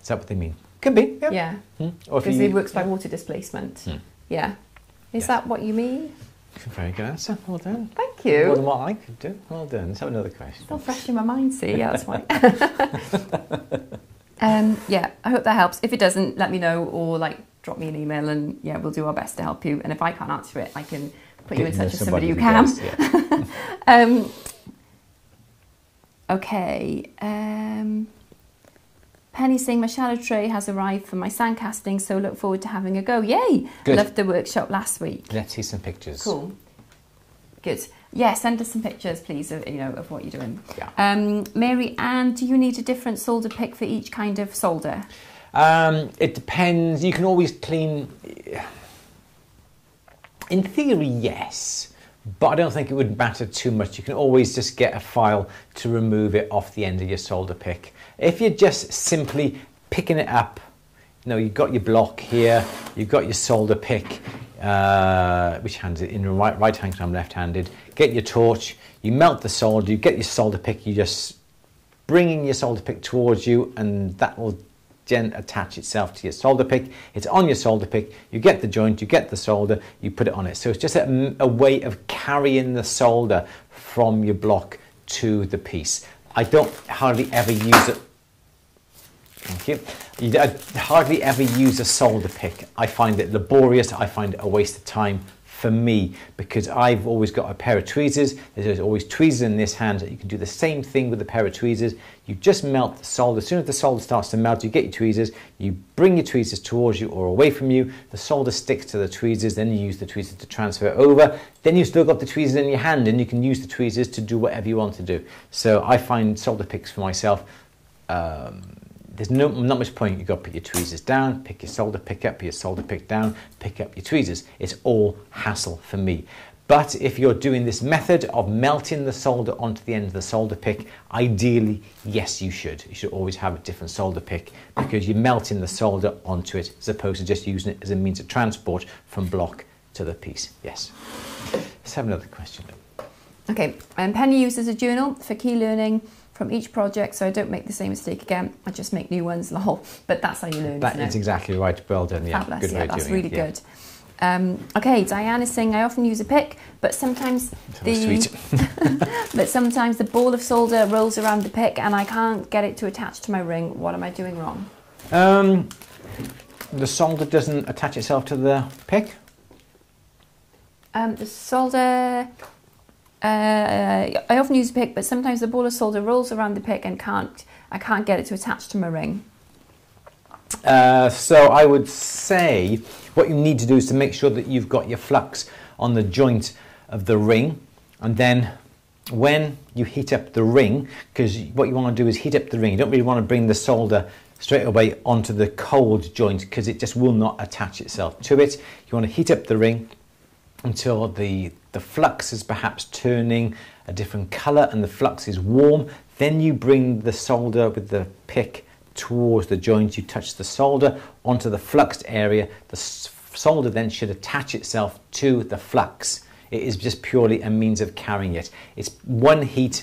Is that what they mean? Could be, yeah. Yeah. Mm. Or if it works by water displacement. Mm. Yeah. Is that what you mean? Very good answer. Well done. Thank you. More than what I could do. Well done. Let's have another question. Still fresh in my mind, see? Yeah, that's why. Yeah, I hope that helps. If it doesn't, let me know or like drop me an email and yeah, we'll do our best to help you. And if I can't answer it, I can put you in touch with somebody who can. Does, yeah. Okay. Penny's saying, my shallow tray has arrived for my sand casting, so look forward to having a go. Yay! Good. Loved the workshop last week. Let's see some pictures. Cool. Good. Yeah, send us some pictures, please, of, you know, of what you're doing. Yeah. Mary Ann, do you need a different solder pick for each kind of solder? It depends. You can always clean... In theory, yes, but I don't think it would matter too much. You can always just get a file to remove it off the end of your solder pick. If you're just simply picking it up, you know, you've got your block here, you've got your solder pick, which hand is it in, right hand, because I'm left-handed, get your torch, you melt the solder, you get your solder pick, you just bringing your solder pick towards you and that will attach itself to your solder pick. It's on your solder pick, you get the joint, you get the solder, you put it on it. So it's just a way of carrying the solder from your block to the piece. I don't hardly ever use it. Thank you. I hardly ever use a solder pick. I find it laborious, I find it a waste of time for me, because I've always got a pair of tweezers. There's always tweezers in this hand. You can do the same thing with a pair of tweezers. You just melt the solder. As soon as the solder starts to melt, you get your tweezers, you bring your tweezers towards you or away from you, the solder sticks to the tweezers, then you use the tweezers to transfer it over, then you've still got the tweezers in your hand and you can use the tweezers to do whatever you want to do. So I find solder picks for myself, there's not much point. You've got to put your tweezers down, pick your solder pick up, put your solder pick down, pick up your tweezers. It's all hassle for me. But if you're doing this method of melting the solder onto the end of the solder pick, ideally, yes, you should. You should always have a different solder pick because you're melting the solder onto it as opposed to just using it as a means of transport from block to the piece. Yes. Let's have another question. Okay. Penny uses a journal for key learning from each project, so I don't make the same mistake again. I just make new ones, lol. But that's how you learn. That is exactly right. Well done. Yeah, fabulous. Good way of doing it. That's really good. Okay, Diane is saying I often use a pick, but sometimes the ball of solder rolls around the pick, and I can't get it to attach to my ring. What am I doing wrong? The solder doesn't attach itself to the pick. The solder. I often use a pick, but sometimes the ball of solder rolls around the pick and I can't get it to attach to my ring. So I would say what you need to do is to make sure that you've got your flux on the joint of the ring, and then when you heat up the ring, because what you want to do is heat up the ring, you don't really want to bring the solder straight away onto the cold joint because it just will not attach itself to it. You want to heat up the ring until the flux is perhaps turning a different color and the flux is warm. Then you bring the solder with the pick towards the joint. You touch the solder onto the fluxed area. The solder then should attach itself to the flux. It is just purely a means of carrying it. It's one heat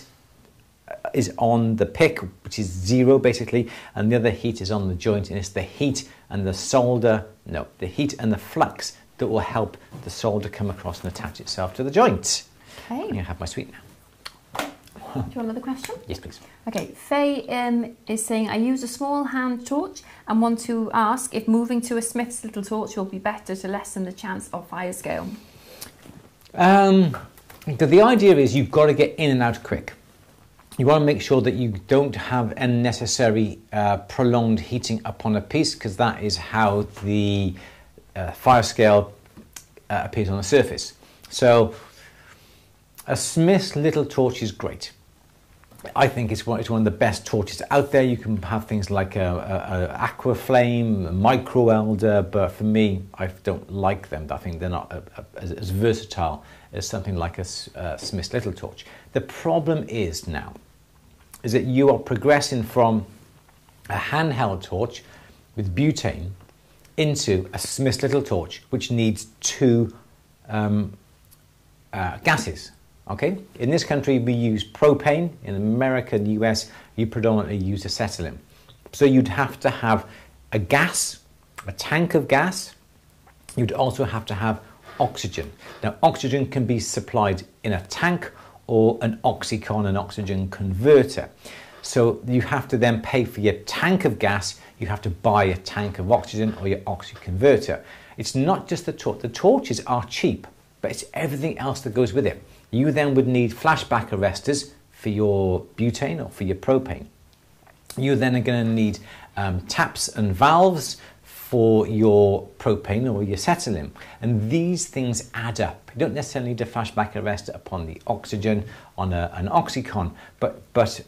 is on the pick, which is zero basically, and the other heat is on the joint, and it's the heat and the solder, no, the heat and the flux that will help the solder come across and attach itself to the joint. Okay. I'm going to have my sweet now. Do you want another question? Yes, please. Okay, Faye is saying, I use a small hand torch and want to ask if moving to a Smith's little torch will be better to lessen the chance of fire scale. The idea is you've got to get in and out quick. You want to make sure that you don't have unnecessary prolonged heating upon a piece, because that is how the fire scale appears on the surface. So a Smith's little torch is great. I think it's one of the best torches out there. You can have things like a aqua flame, a micro elder, but for me, I don't like them. I think they're not as versatile as something like a Smith's little torch. The problem is now, is that you are progressing from a handheld torch with butane into a Smith's little torch, which needs two gases, Okay, in this country we use propane. In America and the US, you predominantly use acetylene. So you'd have to have a gas, a tank of gas. You'd also have to have oxygen. Now, oxygen can be supplied in a tank or an oxycon, an oxygen converter. So you have to then pay for your tank of gas. You have to buy a tank of oxygen or your oxy converter. It's not just the torch. The torches are cheap, but it's everything else that goes with it. You then would need flashback arresters for your butane or for your propane. You then are going to need taps and valves for your propane or your acetylene. And these things add up. You don't necessarily need a flashback arrestor upon the oxygen on an oxycon, but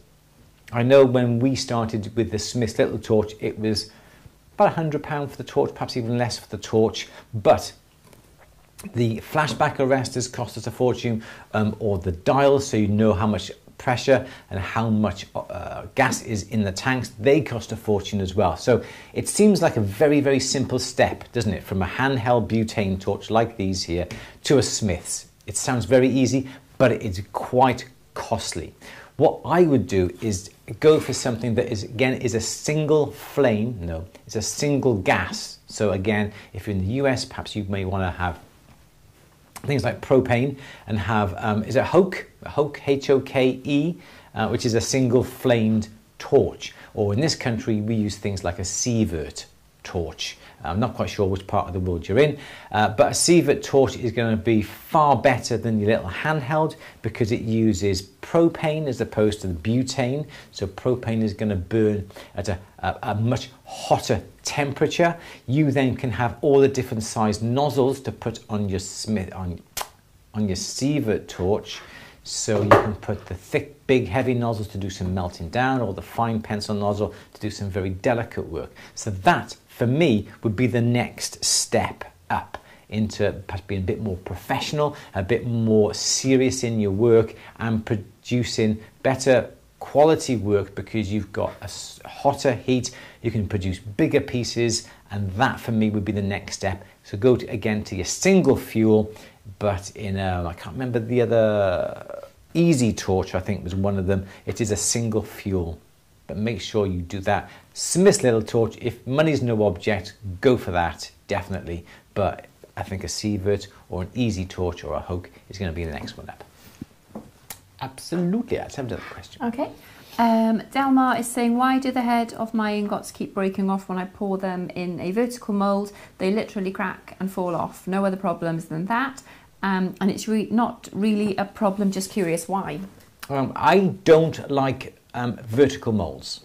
I know when we started with the Smith's Little Torch, it was about £100 for the torch, perhaps even less for the torch, but the flashback arrestors cost us a fortune, or the dials, so you know how much pressure and how much gas is in the tanks. They cost a fortune as well. So it seems like a very, very simple step, doesn't it? From a handheld butane torch like these here to a Smith's. It sounds very easy, but it's quite costly. What I would do is go for something that is, again, is a single flame. No, it's a single gas. So again, if you're in the US, perhaps you may want to have things like propane and have, is it Hoke, H-O-K-E, which is a single flamed torch. Or in this country, we use things like a sievert torch. I'm not quite sure which part of the world you're in, but a sievert torch is going to be far better than your little handheld because it uses propane as opposed to the butane. So propane is going to burn at a much hotter temperature. You then can have all the different size nozzles to put on your sievert torch. So you can put the thick, big, heavy nozzles to do some melting down, or the fine pencil nozzle to do some very delicate work. So that, for me, would be the next step up into perhaps being a bit more professional, a bit more serious in your work and producing better quality work because you've got a hotter heat, you can produce bigger pieces, and that, for me, would be the next step. So go to, again, to your single fuel, but in a, I can't remember the other, Easy Torch, I think was one of them. It is a single fuel, but make sure you do that. Smith's Little Torch, if money's no object, go for that, definitely. But I think a sievert or an Easy Torch or a Hoke is going to be the next one up. Absolutely, let's have another question. Okay, Delmar is saying, why do the head of my ingots keep breaking off when I pour them in a vertical mould? They literally crack and fall off. No other problems than that. And it's not really a problem, just curious why. I don't like vertical moulds.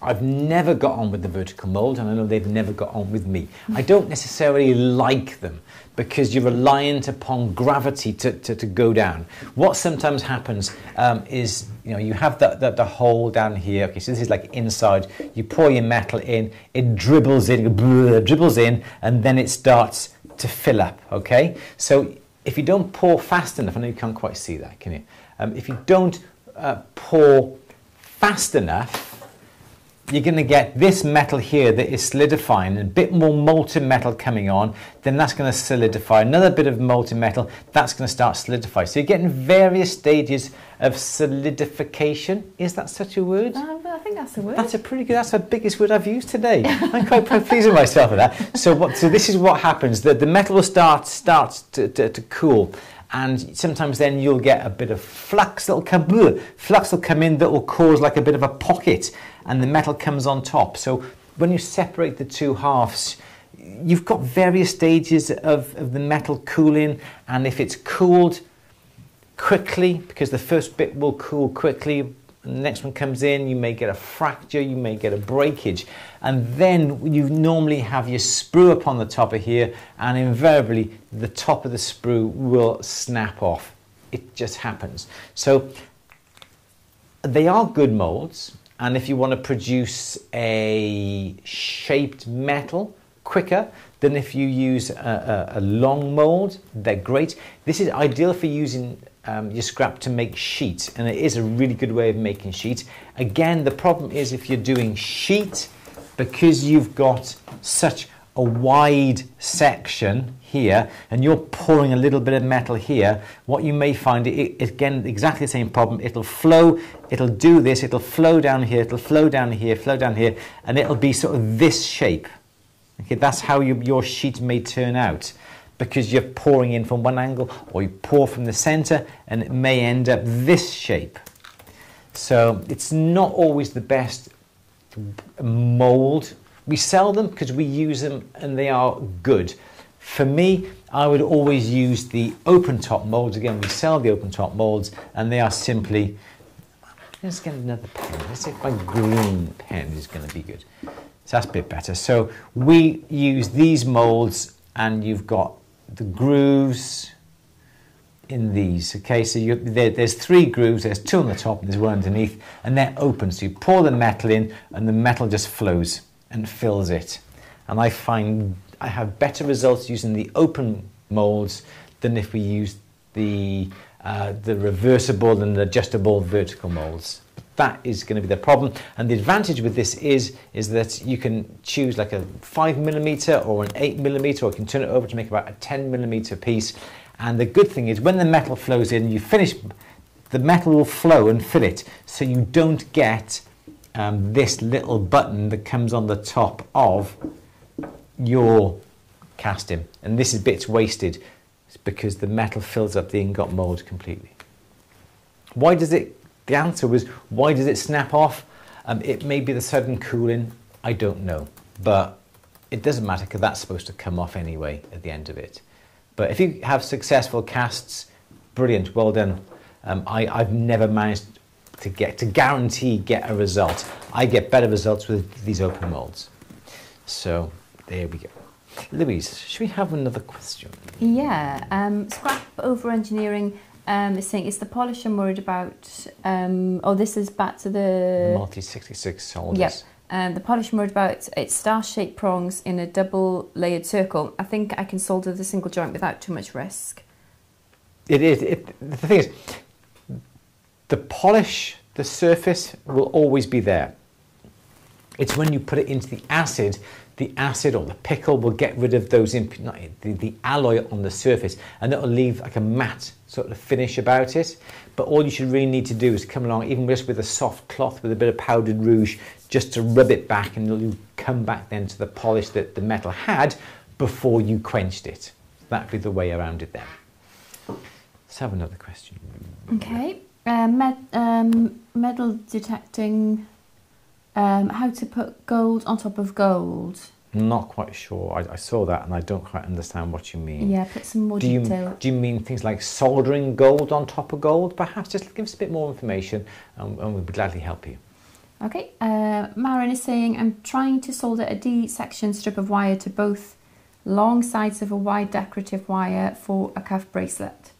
I've never got on with the vertical mould, and I know they've never got on with me. I don't necessarily like them because you're reliant upon gravity to go down. What sometimes happens is, you know, you have the hole down here. Okay, so this is like inside. You pour your metal in, it dribbles in, and then it starts to fill up. Okay, so if you don't pour fast enough, I know you can't quite see that, can you? If you don't pour fast enough, you're going to get this metal here that is solidifying, a bit more molten metal coming on, then that's going to solidify, another bit of molten metal, that's going to start solidifying. So you're getting various stages of solidification. Is that such a word? I think that's a word. That's a pretty good, that's the biggest word I've used today. I'm quite pleased with myself with that. So this is what happens, the metal will start to cool. And sometimes then you'll get a bit of flux that'll come, in that will cause like a bit of a pocket, and the metal comes on top. So when you separate the two halves, you've got various stages of the metal cooling, and if it's cooled quickly, because the first bit will cool quickly, and the next one comes in, you may get a fracture, you may get a breakage, and then you normally have your sprue up on the top of here, and invariably the top of the sprue will snap off. It just happens. So they are good molds, and if you want to produce a shaped metal quicker than if you use a long mold, they're great. This is ideal for using your scrap to make sheet, and it is a really good way of making sheet. Again, the problem is if you're doing sheet, because you've got such a wide section here and you're pouring a little bit of metal here, what you may find, again, exactly the same problem, it'll flow, it'll do this, it'll flow down here, it'll flow down here, and it'll be sort of this shape. Okay, that's how your sheet may turn out, because you're pouring in from one angle or you pour from the center and it may end up this shape. So it's not always the best mold. We sell them because we use them and they are good. For me, I would always use the open top molds. Again, we sell the open top molds and they are simply, let's get another pen. Let's see if my green pen is going to be good. So that's a bit better. So we use these molds and you've got the grooves in these, okay? So there's three grooves, there's two on the top and there's one underneath, and they're open. So you pour the metal in and the metal just flows and fills it. And I find I have better results using the open molds than if we use the reversible and adjustable vertical molds. That is going to be the problem. And the advantage with this is that you can choose like a 5mm or an 8mm, or you can turn it over to make about a 10mm piece. And the good thing is when the metal flows in, you finish, the metal will flow and fill it. So you don't get this little button that comes on the top of your casting. And this is bits wasted. It's because the metal fills up the ingot mold completely. Why does it? The answer was, why does it snap off? It may be the sudden cooling, I don't know. But it doesn't matter because that's supposed to come off anyway at the end of it. But if you have successful casts, brilliant, well done. I've never managed to guarantee get a result. I get better results with these open molds. So there we go. Louise, should we have another question? Yeah, scrap over engineering. It's saying, is the polish I'm worried about, oh, this is back to the... Multi 66 solidus. Yep. The polish I'm worried about, it's star-shaped prongs in a double-layered circle. I think I can solder the single joint without too much risk. It is. The thing is, the polish, the surface, will always be there. It's when you put it into the acid or the pickle will get rid of those, the alloy on the surface, and that will leave like a matte sort of finish about it. But all you should really need to do is come along, even just with a soft cloth with a bit of powdered rouge, just to rub it back, and you'll come back then to the polish that the metal had before you quenched it. That'd be the way around it then. Let's have another question. Okay, metal detecting. How to put gold on top of gold. Not quite sure. I saw that and I don't quite understand what you mean. Yeah, put some more detail. Do you mean things like soldering gold on top of gold? Perhaps just give us a bit more information and we'd gladly help you. Okay, Marin is saying, I'm trying to solder a D-section strip of wire to both long sides of a wide decorative wire for a cuff bracelet.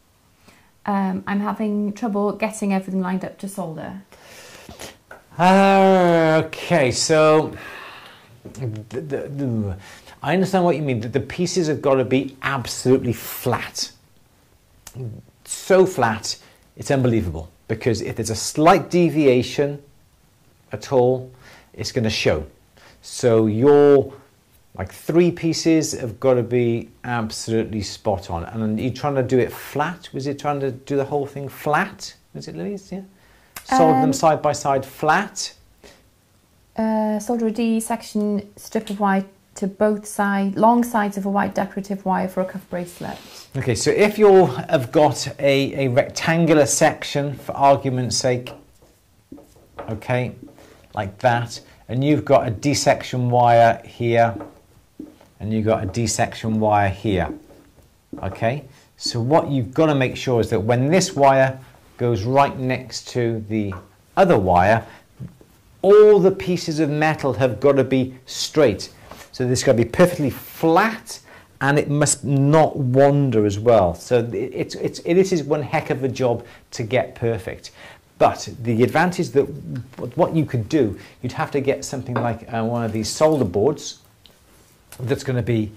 I'm having trouble getting everything lined up to solder. Okay, so I understand what you mean. The pieces have got to be absolutely flat. So flat, it's unbelievable. Because if there's a slight deviation at all, it's going to show. So your like three pieces have got to be absolutely spot on. And you're trying to do it flat? Was it trying to do the whole thing flat? Was it, Louise? Yeah. Solder them side by side flat. Solder a D-section strip of wire to both long sides of a wide decorative wire for a cuff bracelet. Okay, so if you have got a rectangular section, for argument's sake, okay, like that, and you've got a D-section wire here, and you've got a D-section wire here, okay? So what you've got to make sure is that when this wire goes right next to the other wire, all the pieces of metal have got to be straight. So this has got to be perfectly flat and it must not wander as well. So this is one heck of a job to get perfect. But the advantage that what you could do, you'd have to get something like one of these solder boards that's going to be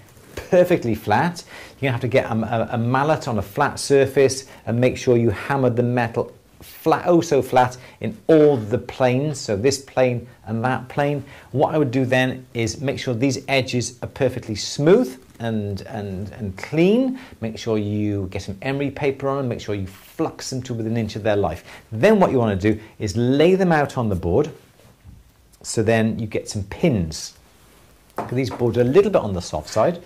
perfectly flat. You're going to have to get a mallet on a flat surface and make sure you hammer the metal flat, oh so flat, in all the planes, so this plane and that plane. What I would do then is make sure these edges are perfectly smooth and clean. Make sure you get some emery paper on them, make sure you flux them to within an inch of their life. Then what you want to do is lay them out on the board, so then you get some pins. These boards are a little bit on the soft side.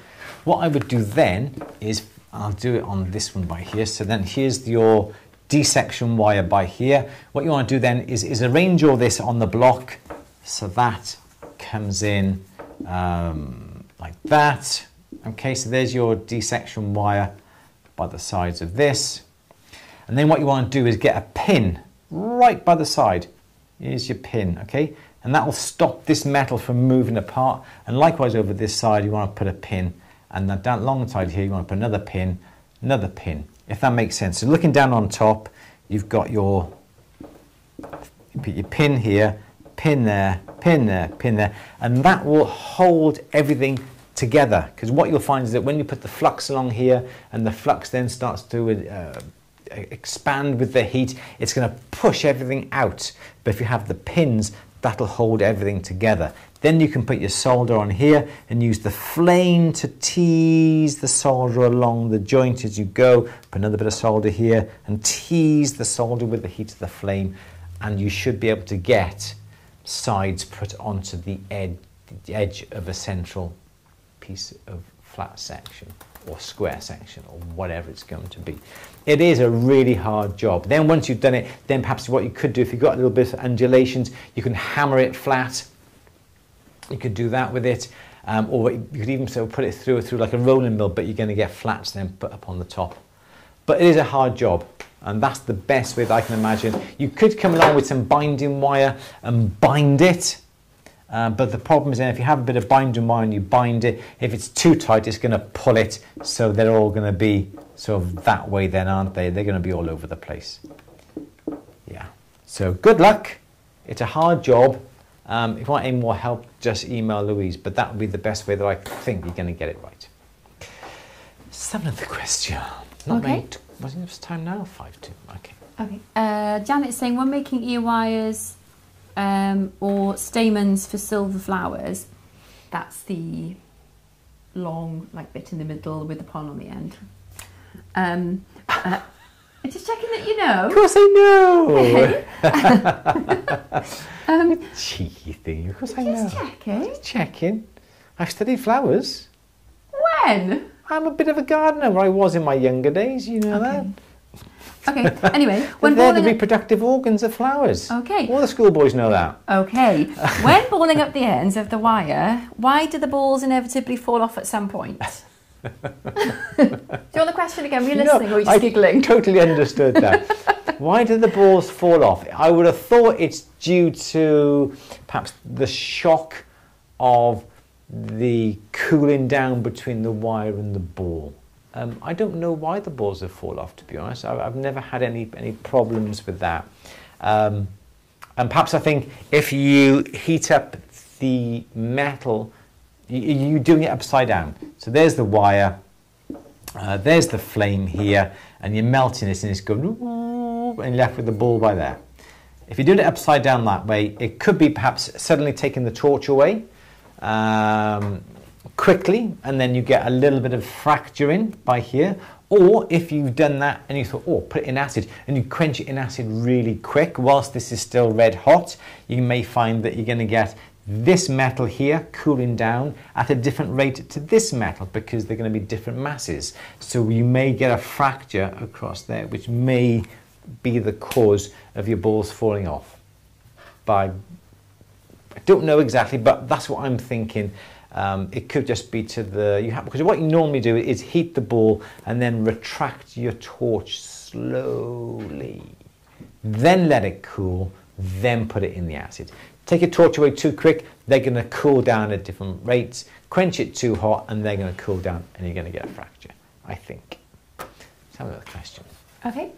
What I would do then is, I'll do it on this one by here, so then here's your D-section wire by here. What you want to do then is arrange all this on the block, so that comes in like that. Okay, so there's your D-section wire by the sides of this. And then what you want to do is get a pin right by the side. Here's your pin, okay? And that will stop this metal from moving apart. And likewise over this side, you want to put a pin. And that down along the side here, you want to put another pin, if that makes sense. So looking down on top, you've got your, put your pin here, pin there, pin there, pin there. And that will hold everything together, because what you'll find is that when you put the flux along here and the flux then starts to expand with the heat, it's going to push everything out. But if you have the pins, that'll hold everything together. Then you can put your solder on here and use the flame to tease the solder along the joint as you go. Put another bit of solder here and tease the solder with the heat of the flame, and you should be able to get sides put onto the edge of a central piece of flat section or square section or whatever it's going to be. It is a really hard job. Then once you've done it, then perhaps what you could do, if you've got a little bit of undulations, you can hammer it flat. You could do that with it, or you could even sort of put it through like a rolling mill, but you're going to get flats then put up on the top. But it is a hard job, and that's the best way that I can imagine. You could come along with some binding wire and bind it. But the problem is then if you have a bit of binding wire and you bind it, if it's too tight, it's going to pull it. So they're all going to be sort of that way then, aren't they? They're going to be all over the place. Yeah. So good luck. It's a hard job. If you want any more help, just email Louise. But that would be the best way that I think you're going to get it right. Some of the question. Okay. Wasn't it time now? 5:02. Okay. Okay. Janet's saying, when making ear wires, or stamens for silver flowers, that's the long like bit in the middle with the pond on the end. Just checking that you know. Of course I know. Cheeky thing. Of course I know. Just checking. Just checking. I studied flowers. When? I'm a bit of a gardener. Well, I was in my younger days. You know that. Okay, anyway, when they're the reproductive organs of flowers. Okay. All the schoolboys know that. Okay. When balling up the ends of the wire, why do the balls inevitably fall off at some point? Do you want the question again? Were you listening or were you just giggling? I totally understood that. Why do the balls fall off? I would have thought it's due to perhaps the shock of the cooling down between the wire and the ball. I don't know why the balls have fallen off, to be honest. I've never had any problems with that. And perhaps I think if you heat up the metal, you're doing it upside down. So there's the wire, there's the flame here, and you're melting this and it's going, and you're left with the ball by there. If you're doing it upside down that way, it could be perhaps suddenly taking the torch away. Quickly, and then you get a little bit of fracturing by here. Or if you've done that and you thought, oh, put it in acid, and you quench it in acid really quick whilst this is still red hot, you may find that you're going to get this metal here cooling down at a different rate to this metal, because they're going to be different masses. So you may get a fracture across there, which may be the cause of your balls falling off. I don't know exactly, but that's what I'm thinking. It could just be to the, because what you normally do is heat the ball and then retract your torch slowly. Then let it cool, then put it in the acid. Take your torch away too quick, they're going to cool down at different rates. Quench it too hot and they're going to cool down and you're going to get a fracture, I think. Let's have another question. Okay.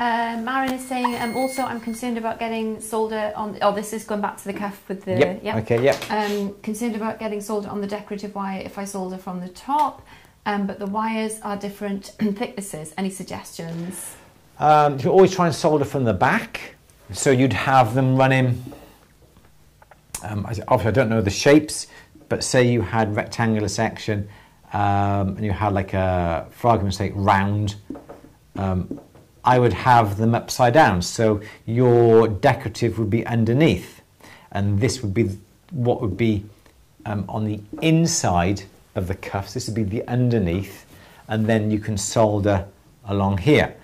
Marin is saying, also I'm concerned about getting solder on, oh this is going back to the cuff with the, yep. Yep. Okay, yeah. Concerned about getting solder on the decorative wire if I solder from the top, but the wires are different thicknesses. Any suggestions? You can always try and solder from the back. So you'd have them running, obviously I don't know the shapes, but say you had rectangular section and you had like a, for argument's sake, round, I would have them upside down. So your decorative would be underneath, and this would be what would be on the inside of the cuffs. This would be the underneath, and then you can solder along here,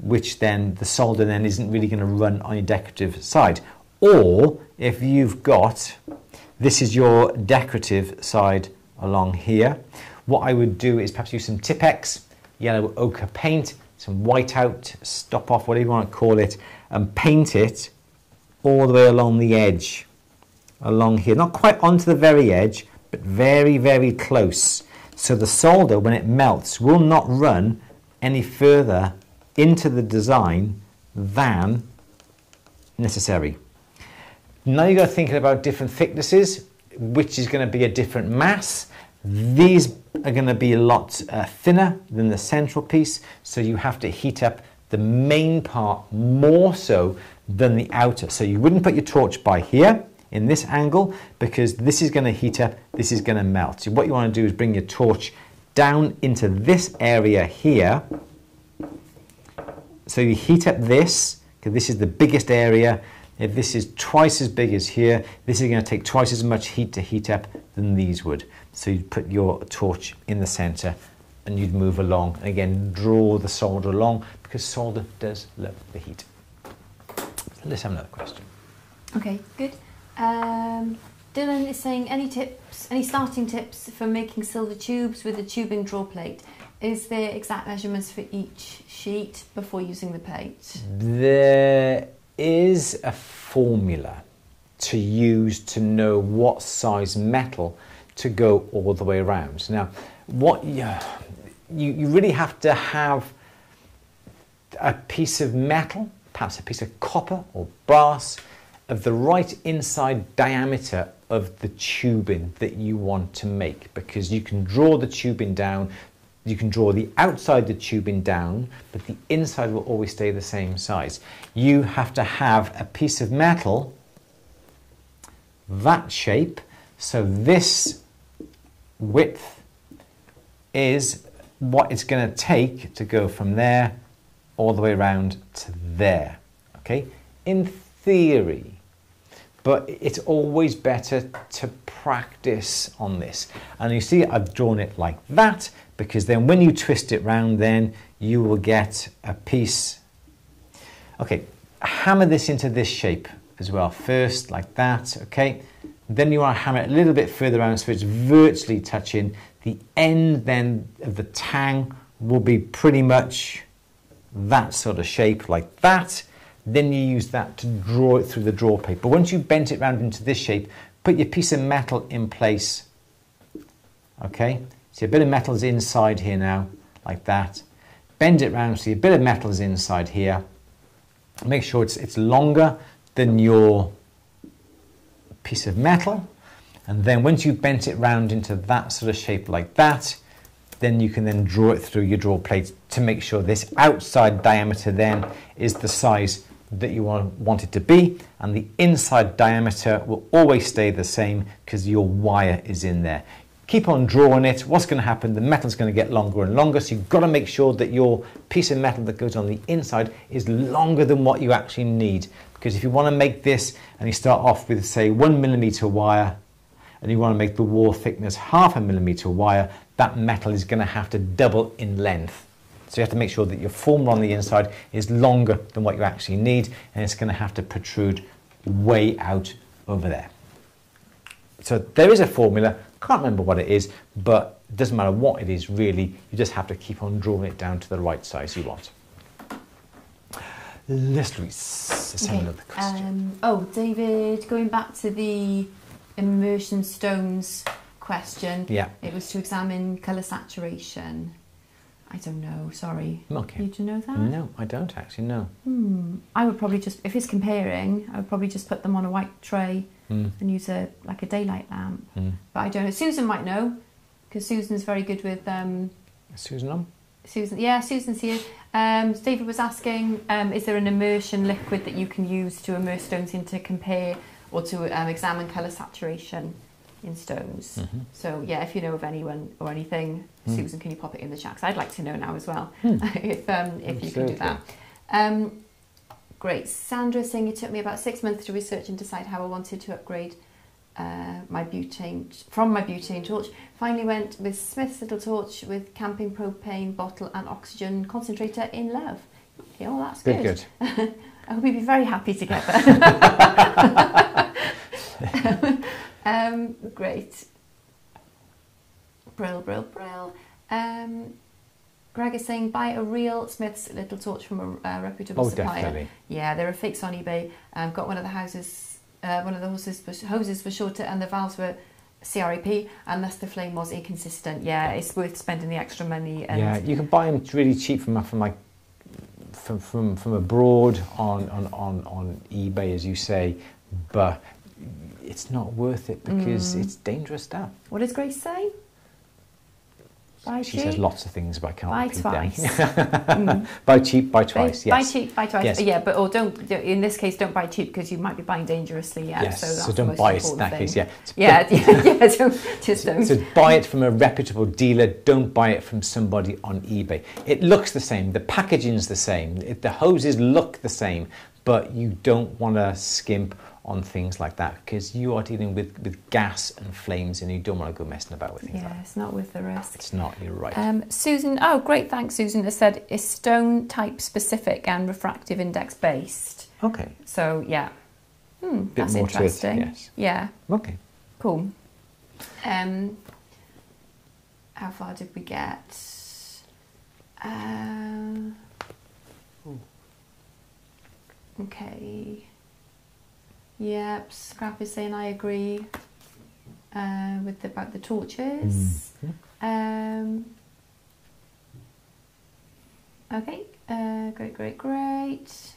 which then the solder then isn't really going to run on your decorative side. Or if you've got, this is your decorative side along here, what I would do is perhaps use some Tippex, yellow ochre paint, some whiteout, stop off, whatever you want to call it, and paint it all the way along the edge, along here, not quite onto the very edge, but very, very close. So the solder, when it melts, will not run any further into the design than necessary. Now you got to think about different thicknesses, which is going to be a different mass. These are going to be a lot thinner than the central piece, so you have to heat up the main part more so than the outer. So you wouldn't put your torch by here in this angle, because this is going to heat up, this is going to melt. So what you want to do is bring your torch down into this area here. So you heat up this, because this is the biggest area. If this is twice as big as here, this is going to take twice as much heat to heat up than these would. So you'd put your torch in the center and you'd move along. And again, draw the solder along, because solder does love the heat. Let's have another question. Okay, good. Dylan is saying, any tips, any starting tips for making silver tubes with a tubing draw plate? Is there exact measurements for each sheet before using the plate? There is a formula to use to know what size metal to go all the way around. Now, what you really have to have a piece of metal, perhaps a piece of copper or brass, of the right inside diameter of the tubing that you want to make, because you can draw the tubing down. You can draw the outside the tubing down, but the inside will always stay the same size. You have to have a piece of metal that shape, so this width is what it's going to take to go from there all the way around to there, okay? In theory, but it's always better to practice on this. And you see I've drawn it like that, because then when you twist it round, then you will get a piece. Okay, hammer this into this shape as well first, like that, okay? Then you want to hammer it a little bit further around so it's virtually touching. The end then of the tang will be pretty much that sort of shape, like that. Then you use that to draw it through the draw paper. Once you bent it round into this shape, put your piece of metal in place, okay? So a bit of metal is inside here now, like that. Bend it round so a bit of metal is inside here. Make sure it's longer than your piece of metal. And then once you've bent it round into that sort of shape like that, then you can then draw it through your draw plate to make sure this outside diameter then is the size that you want it to be. And the inside diameter will always stay the same because your wire is in there. Keep on drawing it. What's going to happen? The metal's going to get longer and longer, so you've got to make sure that your piece of metal that goes on the inside is longer than what you actually need. Because if you want to make this and you start off with, say, 1mm wire, and you want to make the wall thickness 0.5mm wire, that metal is going to have to double in length. So you have to make sure that your formula on the inside is longer than what you actually need, and it's going to have to protrude way out over there. So there is a formula. Can't remember what it is, but it doesn't matter what it is really, you just have to keep on drawing it down to the right size you want. Let's have another question. David, going back to the immersion stones question, yeah, it was to examine colour saturation. I don't know, sorry. Okay. Did you know that? No, I don't actually, no. I would probably just, if it's comparing, I would probably just put them on a white tray and use like a daylight lamp. But I don't know. Susan might know, because Susan's very good with... Is Susan on? Susan, yeah, Susan's here. David was asking, is there an immersion liquid that you can use to immerse stones in to compare or to examine colour saturation in stones? Mm-hmm. So yeah, if you know of anyone or anything, Susan, can you pop it in the chat? 'Cause I'd like to know now as well if you can do that. Great. Sandra's saying it took me about 6 months to research and decide how I wanted to upgrade my butane torch. Finally went with Smith's little torch with camping propane bottle and oxygen concentrator in love. Okay, oh, that's good. Good. I hope you'd be very happy together. Great. Brill, brill, brill. Greg is saying buy a real Smith's little torch from a reputable supplier. Oh, definitely. Yeah, there are fakes on eBay. Got one of the houses. One of the hoses was shorter and the valves were CRAP, and thus the flame was inconsistent. Yeah, it's worth spending the extra money. And yeah, you can buy them really cheap from abroad on eBay, as you say, but it's not worth it because it's dangerous stuff. What does Grace say? Buy she cheap. Says lots of things, but I can't buy repeat twice. Buy cheap, buy twice. Yes. Buy cheap, buy twice. Yes. Yeah, but or don't. In this case, don't buy cheap because you might be buying dangerously. Yeah. Yes. So, that's so don't buy it. In that case, yeah. Yeah, yeah. Don't. So buy it from a reputable dealer. Don't buy it from somebody on eBay. It looks the same. The packaging's the same. The hoses look the same, but you don't want to skimp on things like that because you are dealing with gas and flames and you don't want to go messing about with things like that. Yeah, it's not worth the risk. It's not, you're right. Susan, oh great, thanks Susan, has said is stone type specific and refractive index based. Okay. So yeah, bit that's more interesting. To it, yes. Yeah. Okay. Cool. How far did we get? Okay. Yep, Scrap is saying I agree about the torches. Okay, great, great, great.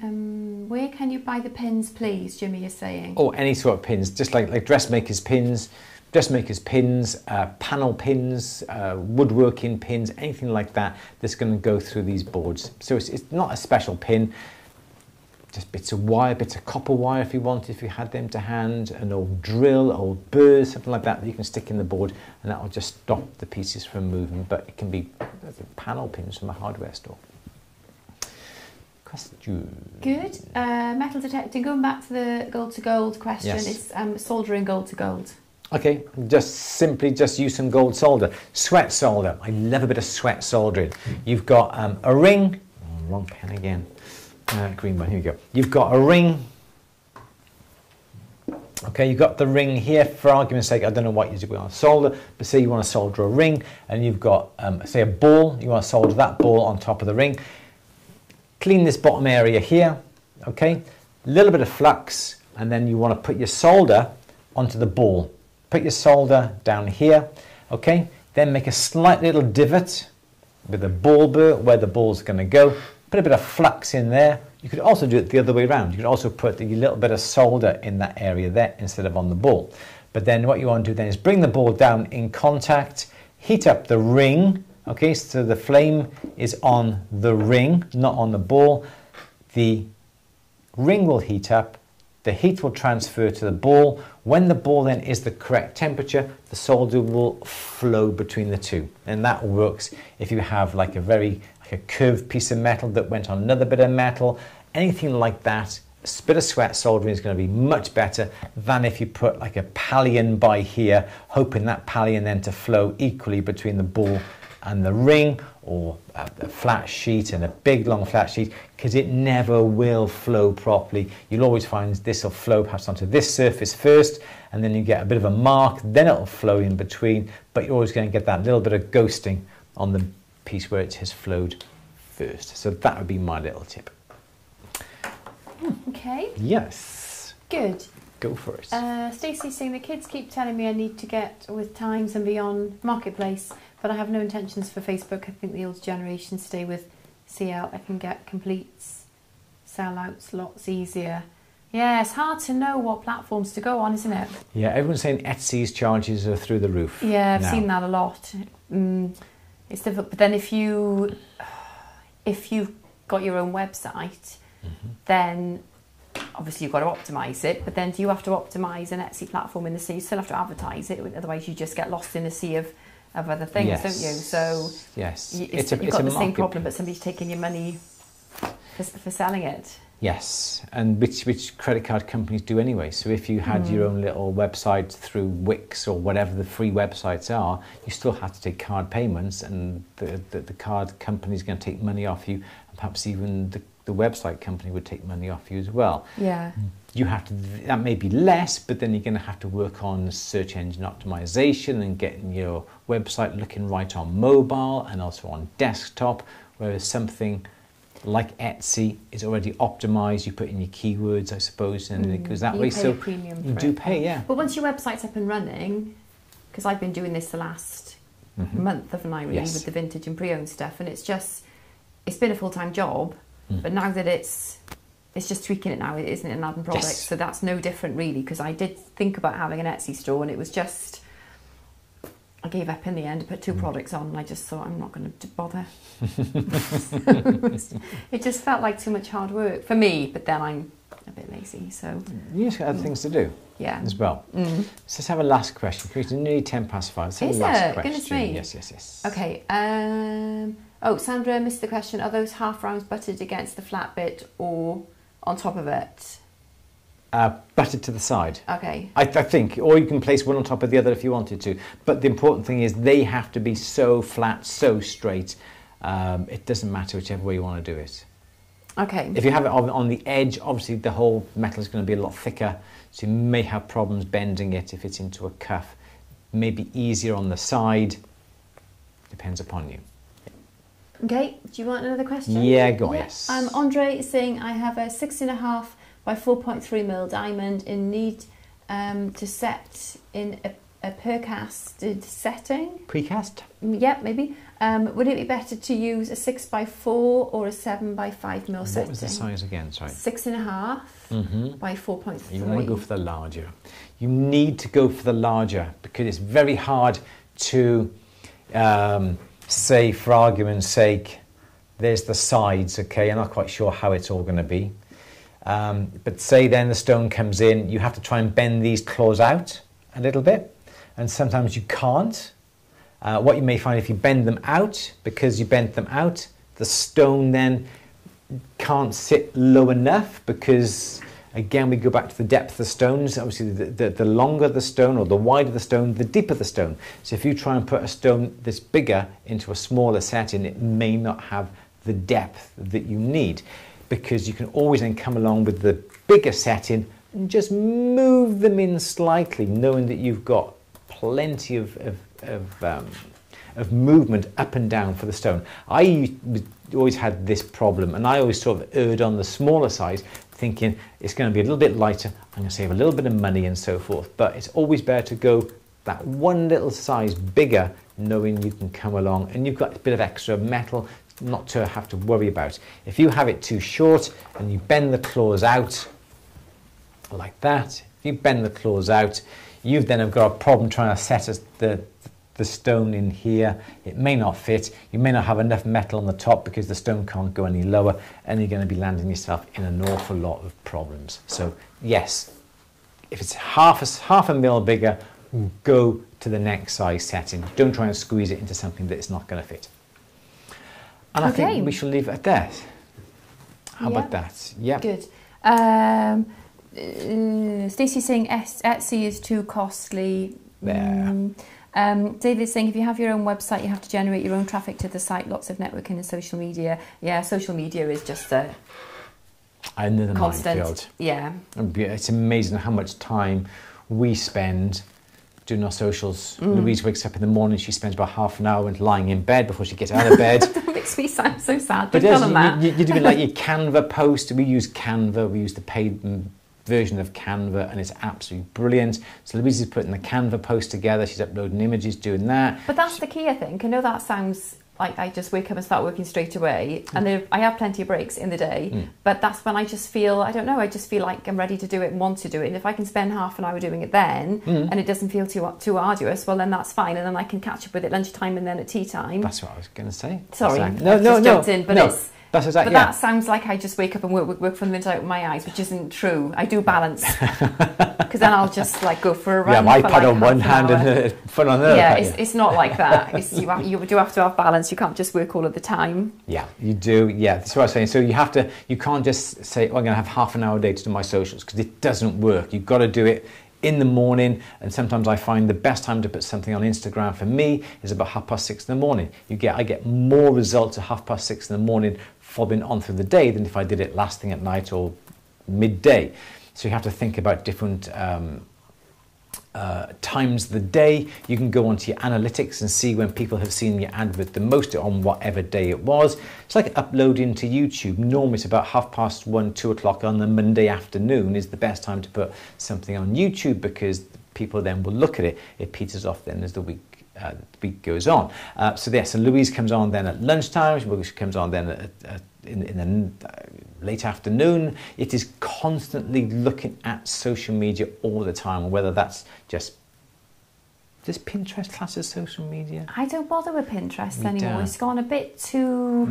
Where can you buy the pins, please? Jimmy is saying. Oh, any sort of pins, just like dressmakers' pins. Dressmakers pins, panel pins, woodworking pins, anything like that that's going to go through these boards. So it's not a special pin, just bits of wire, bits of copper wire if you want, if you had them to hand, an old drill, old burr, something like that that you can stick in the board and that will just stop the pieces from moving, but it can be panel pins from a hardware store. Good. Metal detecting, going back to the gold to gold question, yes. It's soldering gold to gold. Okay, just use some gold solder. Sweat solder, I love a bit of sweat soldering. You've got a ring, wrong pen again, green one, here we go. You've got a ring, okay, you've got the ring here, for argument's sake, I don't know what you do on solder, but say you want to solder a ring, and you've got, say a ball, you want to solder that ball on top of the ring. Clean this bottom area here, okay, a little bit of flux, and then you want to put your solder onto the ball. Put your solder down here, okay? Then make a slight little divot with a ball burr where the ball's gonna go. Put a bit of flux in there. You could also do it the other way around. You could also put a little bit of solder in that area there instead of on the ball. But then what you wanna do then is bring the ball down in contact, heat up the ring, okay? So the flame is on the ring, not on the ball. The ring will heat up. The heat will transfer to the ball. When the ball then is the correct temperature, the solder will flow between the two. And that works if you have like a curved piece of metal that went on another bit of metal, anything like that, a bit of sweat soldering is going to be much better than if you put like a pallion by here, hoping that pallion then to flow equally between the ball and the ring, or a flat sheet and a big long flat sheet, because it never will flow properly. You'll always find this will flow perhaps onto this surface first, and then you get a bit of a mark, then it'll flow in between, but you're always going to get that little bit of ghosting on the piece where it has flowed first. So that would be my little tip. Okay. Yes. Good. Go for it. Stacey's saying the kids keep telling me I need to get with Times and Beyond Marketplace, but I have no intentions for Facebook. I think the older generation stay with CL. I can get completes, sellouts lots easier. Yeah, it's hard to know what platforms to go on, isn't it? Yeah, everyone's saying Etsy's charges are through the roof. Yeah, I've seen that a lot. It's difficult. But then if you've got your own website, mm-hmm. then obviously you've got to optimise it, but then do you have to optimise an Etsy platform in the sea? You still have to advertise it, otherwise you just get lost in a sea of other things, yes. don't you? So yes. You've got the same problem, but somebody's taking your money for selling it. Yes, and which credit card companies do anyway. So if you had your own little website through Wix or whatever the free websites are, you still have to take card payments, and the card company's going to take money off you, and perhaps even the website company would take money off you as well. Yeah. You have to, that may be less, but then you're going to have to work on search engine optimization and getting your website looking right on mobile and also on desktop, whereas something like Etsy is already optimized. You put in your keywords, I suppose, and it goes that way. So you do pay, yeah. But once your website's up and running, because I've been doing this the last month, haven't I, really, with the vintage and pre-owned stuff, and it's been a full-time job, but now that it's just tweaking it now, isn't it, and adding products, so that's no different really, because I did think about having an Etsy store, and it was just, I gave up in the end. I put two products on, and I just thought, I'm not going to bother. It just felt like too much hard work for me, but then I'm a bit lazy, so... You've got other things to do as well. So let's have a last question. It's nearly 10 past 5. Let's have a last question. Goodness me. Yes, yes, yes. Okay. Oh, Sandra missed the question. Are those half rounds buttered against the flat bit or on top of it? Butted to the side. Okay. I think, or you can place one on top of the other if you wanted to. But the important thing is they have to be so flat, so straight. It doesn't matter whichever way you want to do it. Okay. If you have it on the edge, obviously the whole metal is going to be a lot thicker, so you may have problems bending it if it's into a cuff. Maybe easier on the side. Depends upon you. Okay. Do you want another question? Yeah, go on. Yes. Andre is saying, I have a 6.5 by 4.3 mil diamond in need to set in a percasted setting. Precast? Yep, maybe. Would it be better to use a 6 by 4 or a 7 by 5 mil setting? What was the size again? Sorry. 6.5 by 4.3. You want to go for the larger. You need to go for the larger because it's very hard to say, for argument's sake, there's the sides, okay? I'm not quite sure how it's all going to be. But say then the stone comes in, you have to try and bend these claws out a little bit, and sometimes you can't. What you may find if you bend them out, because you bent them out, the stone then can't sit low enough because, again, we go back to the depth of the stones. Obviously, the longer the stone or the wider the stone, the deeper the stone. So if you try and put a stone that's bigger into a smaller setting, it may not have the depth that you need, because you can always then come along with the bigger setting and just move them in slightly, knowing that you've got plenty of movement up and down for the stone. I always had this problem, and I always sort of erred on the smaller size, thinking it's going to be a little bit lighter, I'm going to save a little bit of money and so forth, but it's always better to go that one little size bigger, knowing you can come along and you've got a bit of extra metal not to have to worry about. If you have it too short and you bend the claws out like that, if you bend the claws out, you've then have got a problem trying to set the stone in here. It may not fit, you may not have enough metal on the top because the stone can't go any lower, and you're going to be landing yourself in an awful lot of problems. So yes, if it's half a mil bigger, go to the next size setting. Don't try and squeeze it into something that it's not going to fit. And okay. I think we shall leave it at that. How about that? Yeah. Good. Stacey's saying Etsy is too costly. There. David's saying if you have your own website, you have to generate your own traffic to the site. Lots of networking and social media. Yeah, social media is just a another minefield. Yeah. It's amazing how much time we spend doing our socials. Louise wakes up in the morning, she spends about half an hour lying in bed before she gets out of bed. That makes me sound so sad. But you're doing like your Canva post. We use Canva, we use the paid version of Canva, and it's absolutely brilliant. So Louise is putting the Canva post together, she's uploading images, doing that. But that's the key, I think. I know that sounds like I just wake up and start working straight away, and I have plenty of breaks in the day, but that's when I just feel, I don't know, I just feel like I'm ready to do it and want to do it, and if I can spend half an hour doing it then, and it doesn't feel too arduous, well then that's fine, and then I can catch up with it lunchtime and then at tea time. That's what I was going to say. Sorry, exactly. No, that's exactly, but that sounds like I just wake up and work from the inside with my eyes, which isn't true. I do balance, because then I'll just like go for a run. Yeah, iPad on one hand and her phone on the other. Yeah, it's not like that. You do have to have balance. You can't just work all of the time. Yeah, you do. Yeah, that's what I was saying. So you can't just say, oh, I'm going to have half an hour a day to do my socials, because it doesn't work. You've got to do it in the morning, and sometimes I find the best time to put something on Instagram for me is about 6:30 in the morning. I get more results at 6:30 in the morning fobbing on through the day than if I did it last thing at night or midday. So you have to think about different times of the day. You can go onto your analytics and see when people have seen your advert the most on whatever day it was. It's like uploading to YouTube. Normally it's about 1:30, 2 o'clock on the Monday afternoon is the best time to put something on YouTube, because people then will look at it. It peters off then as the week goes on. So Louise comes on then at lunchtime, she comes on then in the late afternoon. It is constantly looking at social media all the time, whether that's just... Does Pinterest class as social media? I don't bother with Pinterest anymore. Don't. It's gone a bit too...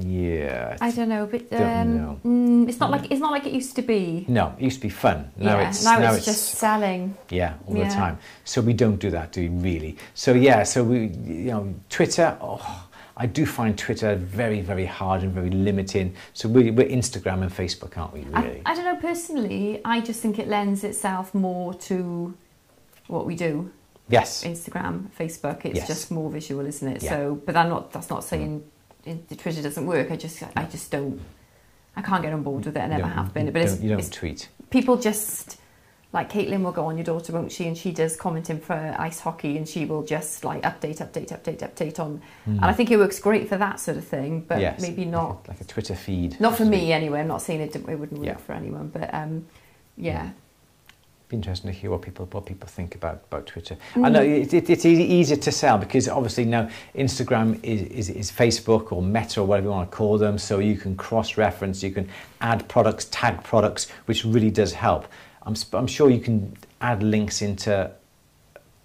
yeah. I don't know, but it's not like it used to be. No, it used to be fun. Now it's just selling. Yeah, all the time. So we don't do that, do we, really? So yeah, so we, Twitter, I do find Twitter very, very hard and very limiting. So we're Instagram and Facebook, aren't we, really? I don't know, personally, I just think it lends itself more to what we do. Yes. Instagram, Facebook, it's just more visual, isn't it? Yeah. So, but that's not saying the Twitter doesn't work. I just don't, I can't get on board with it. I never have been. But you don't tweet. People just... Like Caitlin will go on your daughter, won't she? And she does commenting for ice hockey, and she will just like update on. And I think it works great for that sort of thing, but maybe not like a Twitter feed. Not for me anyway. I'm not saying it wouldn't work for anyone, but be interesting to hear what people think about Twitter. I know it's easier to sell, because obviously now Instagram is Facebook or Meta or whatever you want to call them, so you can cross-reference, you can add products, tag products, which really does help. I'm sure you can add links into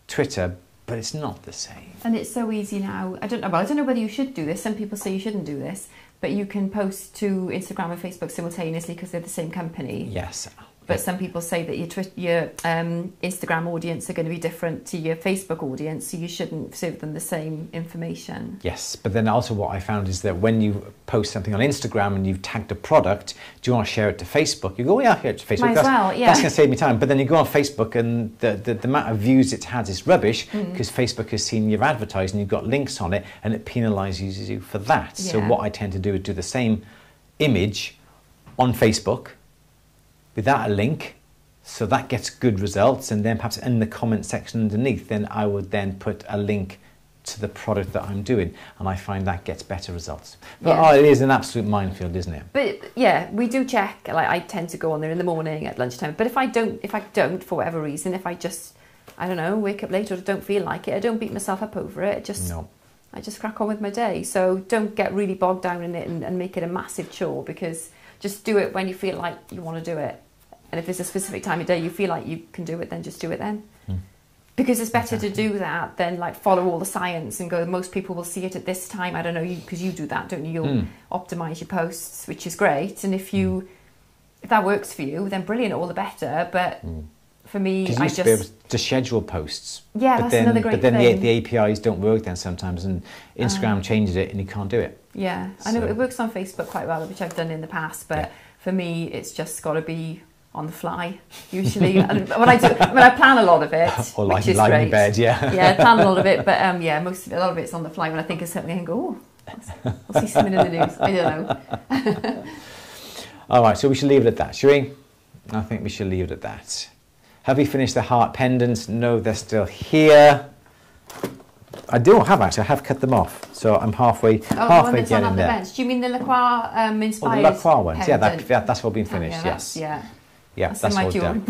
Twitter, but it's not the same. And it's so easy now. I don't know whether you should do this. Some people say you shouldn't do this, but you can post to Instagram and Facebook simultaneously because they're the same company. Yes. But some people say that your Instagram audience are going to be different to your Facebook audience, so you shouldn't serve them the same information. Yes, but then also what I found is that when you post something on Instagram and you've tagged a product, do you want to share it to Facebook? You go, share it to Facebook. That's going to save me time. But then you go on Facebook and the amount of views it has is rubbish, because Facebook has seen you've advertised and you've got links on it, and it penalises you for that. Yeah. So what I tend to do is do the same image on Facebook, without a link, so that gets good results, and then perhaps in the comment section underneath, then I would then put a link to the product that I'm doing, and I find that gets better results. But it is an absolute minefield, isn't it? But yeah, we do check. Like I tend to go on there in the morning at lunchtime, but if I don't for whatever reason, if I just, I don't know, wake up late or don't feel like it, I don't beat myself up over it. I just crack on with my day. So don't get really bogged down in it and make it a massive chore, because just do it when you feel like you want to do it. And if there's a specific time of day you feel like you can do it, then just do it then. Because it's better to do that than like follow all the science and go, most people will see it at this time. I don't know, because you do that, don't you? You'll optimise your posts, which is great. And if that works for you, then brilliant, all the better. But for me, I just... Because you used to be able to schedule posts. Yeah, another great thing. But then the APIs don't work then sometimes, and Instagram changes it and you can't do it. Yeah, so. I know it works on Facebook quite well, which I've done in the past, but for me, it's just got to be on the fly, usually. And when I plan a lot of it, or which is great. In bed, yeah, I plan a lot of it, but a lot of it's on the fly. When I think of something, I can go, I'll see something in the news, I don't know. All right, so we should leave it at that, shall we? I think we should leave it at that. Have you finished the heart pendants? No, they're still here. I don't have, actually. I have cut them off, so I'm halfway getting on the there. Bench. Do you mean the La Croix inspired? Oh, the La Croix ones, that's all been finished. That's all done.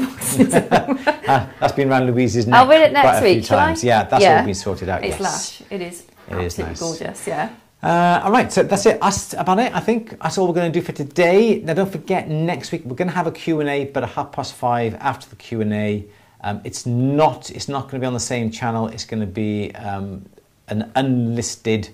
That's been around Louise's neck. I'll wear it next week. Shall I? Yeah, that's all been sorted out. It's lash. It is. It is absolutely gorgeous, yeah. All right, so that's it. That's about it, I think. That's all we're going to do for today. Now, don't forget, next week we're going to have a Q&A, but at 5:30 after the Q&A. It's not going to be on the same channel. It's going to be an unlisted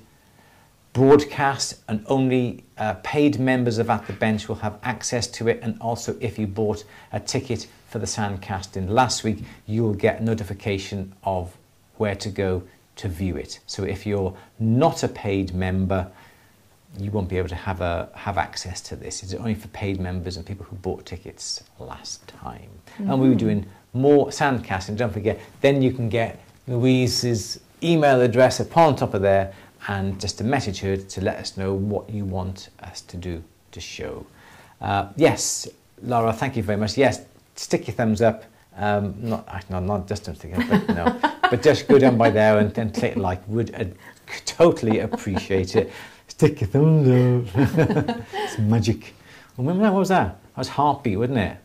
broadcast, and only paid members of At The Bench will have access to it. And also, if you bought a ticket for the Sandcasting last week, you will get a notification of where to go to view it. So if you're not a paid member, you won't be able to have access to this. It's only for paid members and people who bought tickets last time. Mm-hmm. And we were doing more sandcasting. Don't forget, then you can get Louise's email address upon top of there, and just to message her to let us know what you want us to do to show. Yes, Laura, thank you very much. Yes, stick your thumbs up. Not just don't stick it up, but no, but just go down by there and then click like. Would totally appreciate it. Stick your thumbs up. It's magic. Remember that? What was that? That was Heartbeat, wasn't it?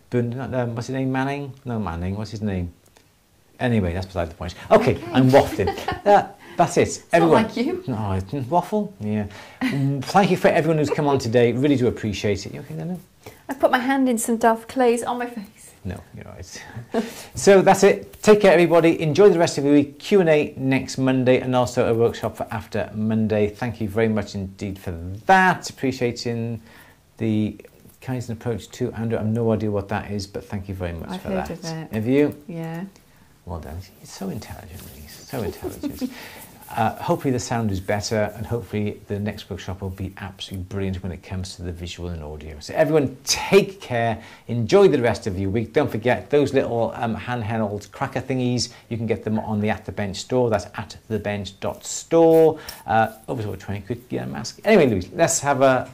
What's his name? Manning? No, Manning. What's his name? Anyway, that's beside the point. Okay. I'm waffling. That's it. It's everyone. Not like you. No, waffle? Yeah. Thank you for everyone who's come on today. Really do appreciate it. You okay, Lennon? I put my hand in some Dove glaze on my face. No, you're right. So that's it. Take care, everybody. Enjoy the rest of your week. Q&A next Monday, and also a workshop for after Monday. Thank you very much indeed for that. Appreciating the kindness and approach to Andrew. I have no idea what that is, but thank you very much for that. I've heard of it. Have you? Yeah. Well done. It's so intelligent, Louise. So intelligent. Hopefully the sound is better, and hopefully the next workshop will be absolutely brilliant when it comes to the visual and audio. So everyone, take care. Enjoy the rest of your week. Don't forget those little handheld cracker thingies. You can get them on the At The Bench store. That's atthebench.store. Obviously, Troy could get a mask. Anyway, Louise, let's have a...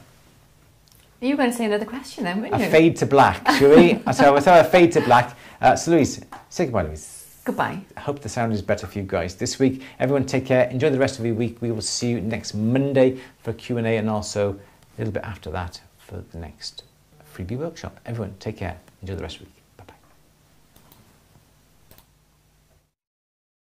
You were going to say another question then, weren't you? A fade to black, shall we? So let's have a fade to black. So Louise, say goodbye, Louise. Goodbye. I hope the sound is better for you guys this week. Everyone take care. Enjoy the rest of your week. We will see you next Monday for Q&A, and also a little bit after that for the next freebie workshop. Everyone take care. Enjoy the rest of the week.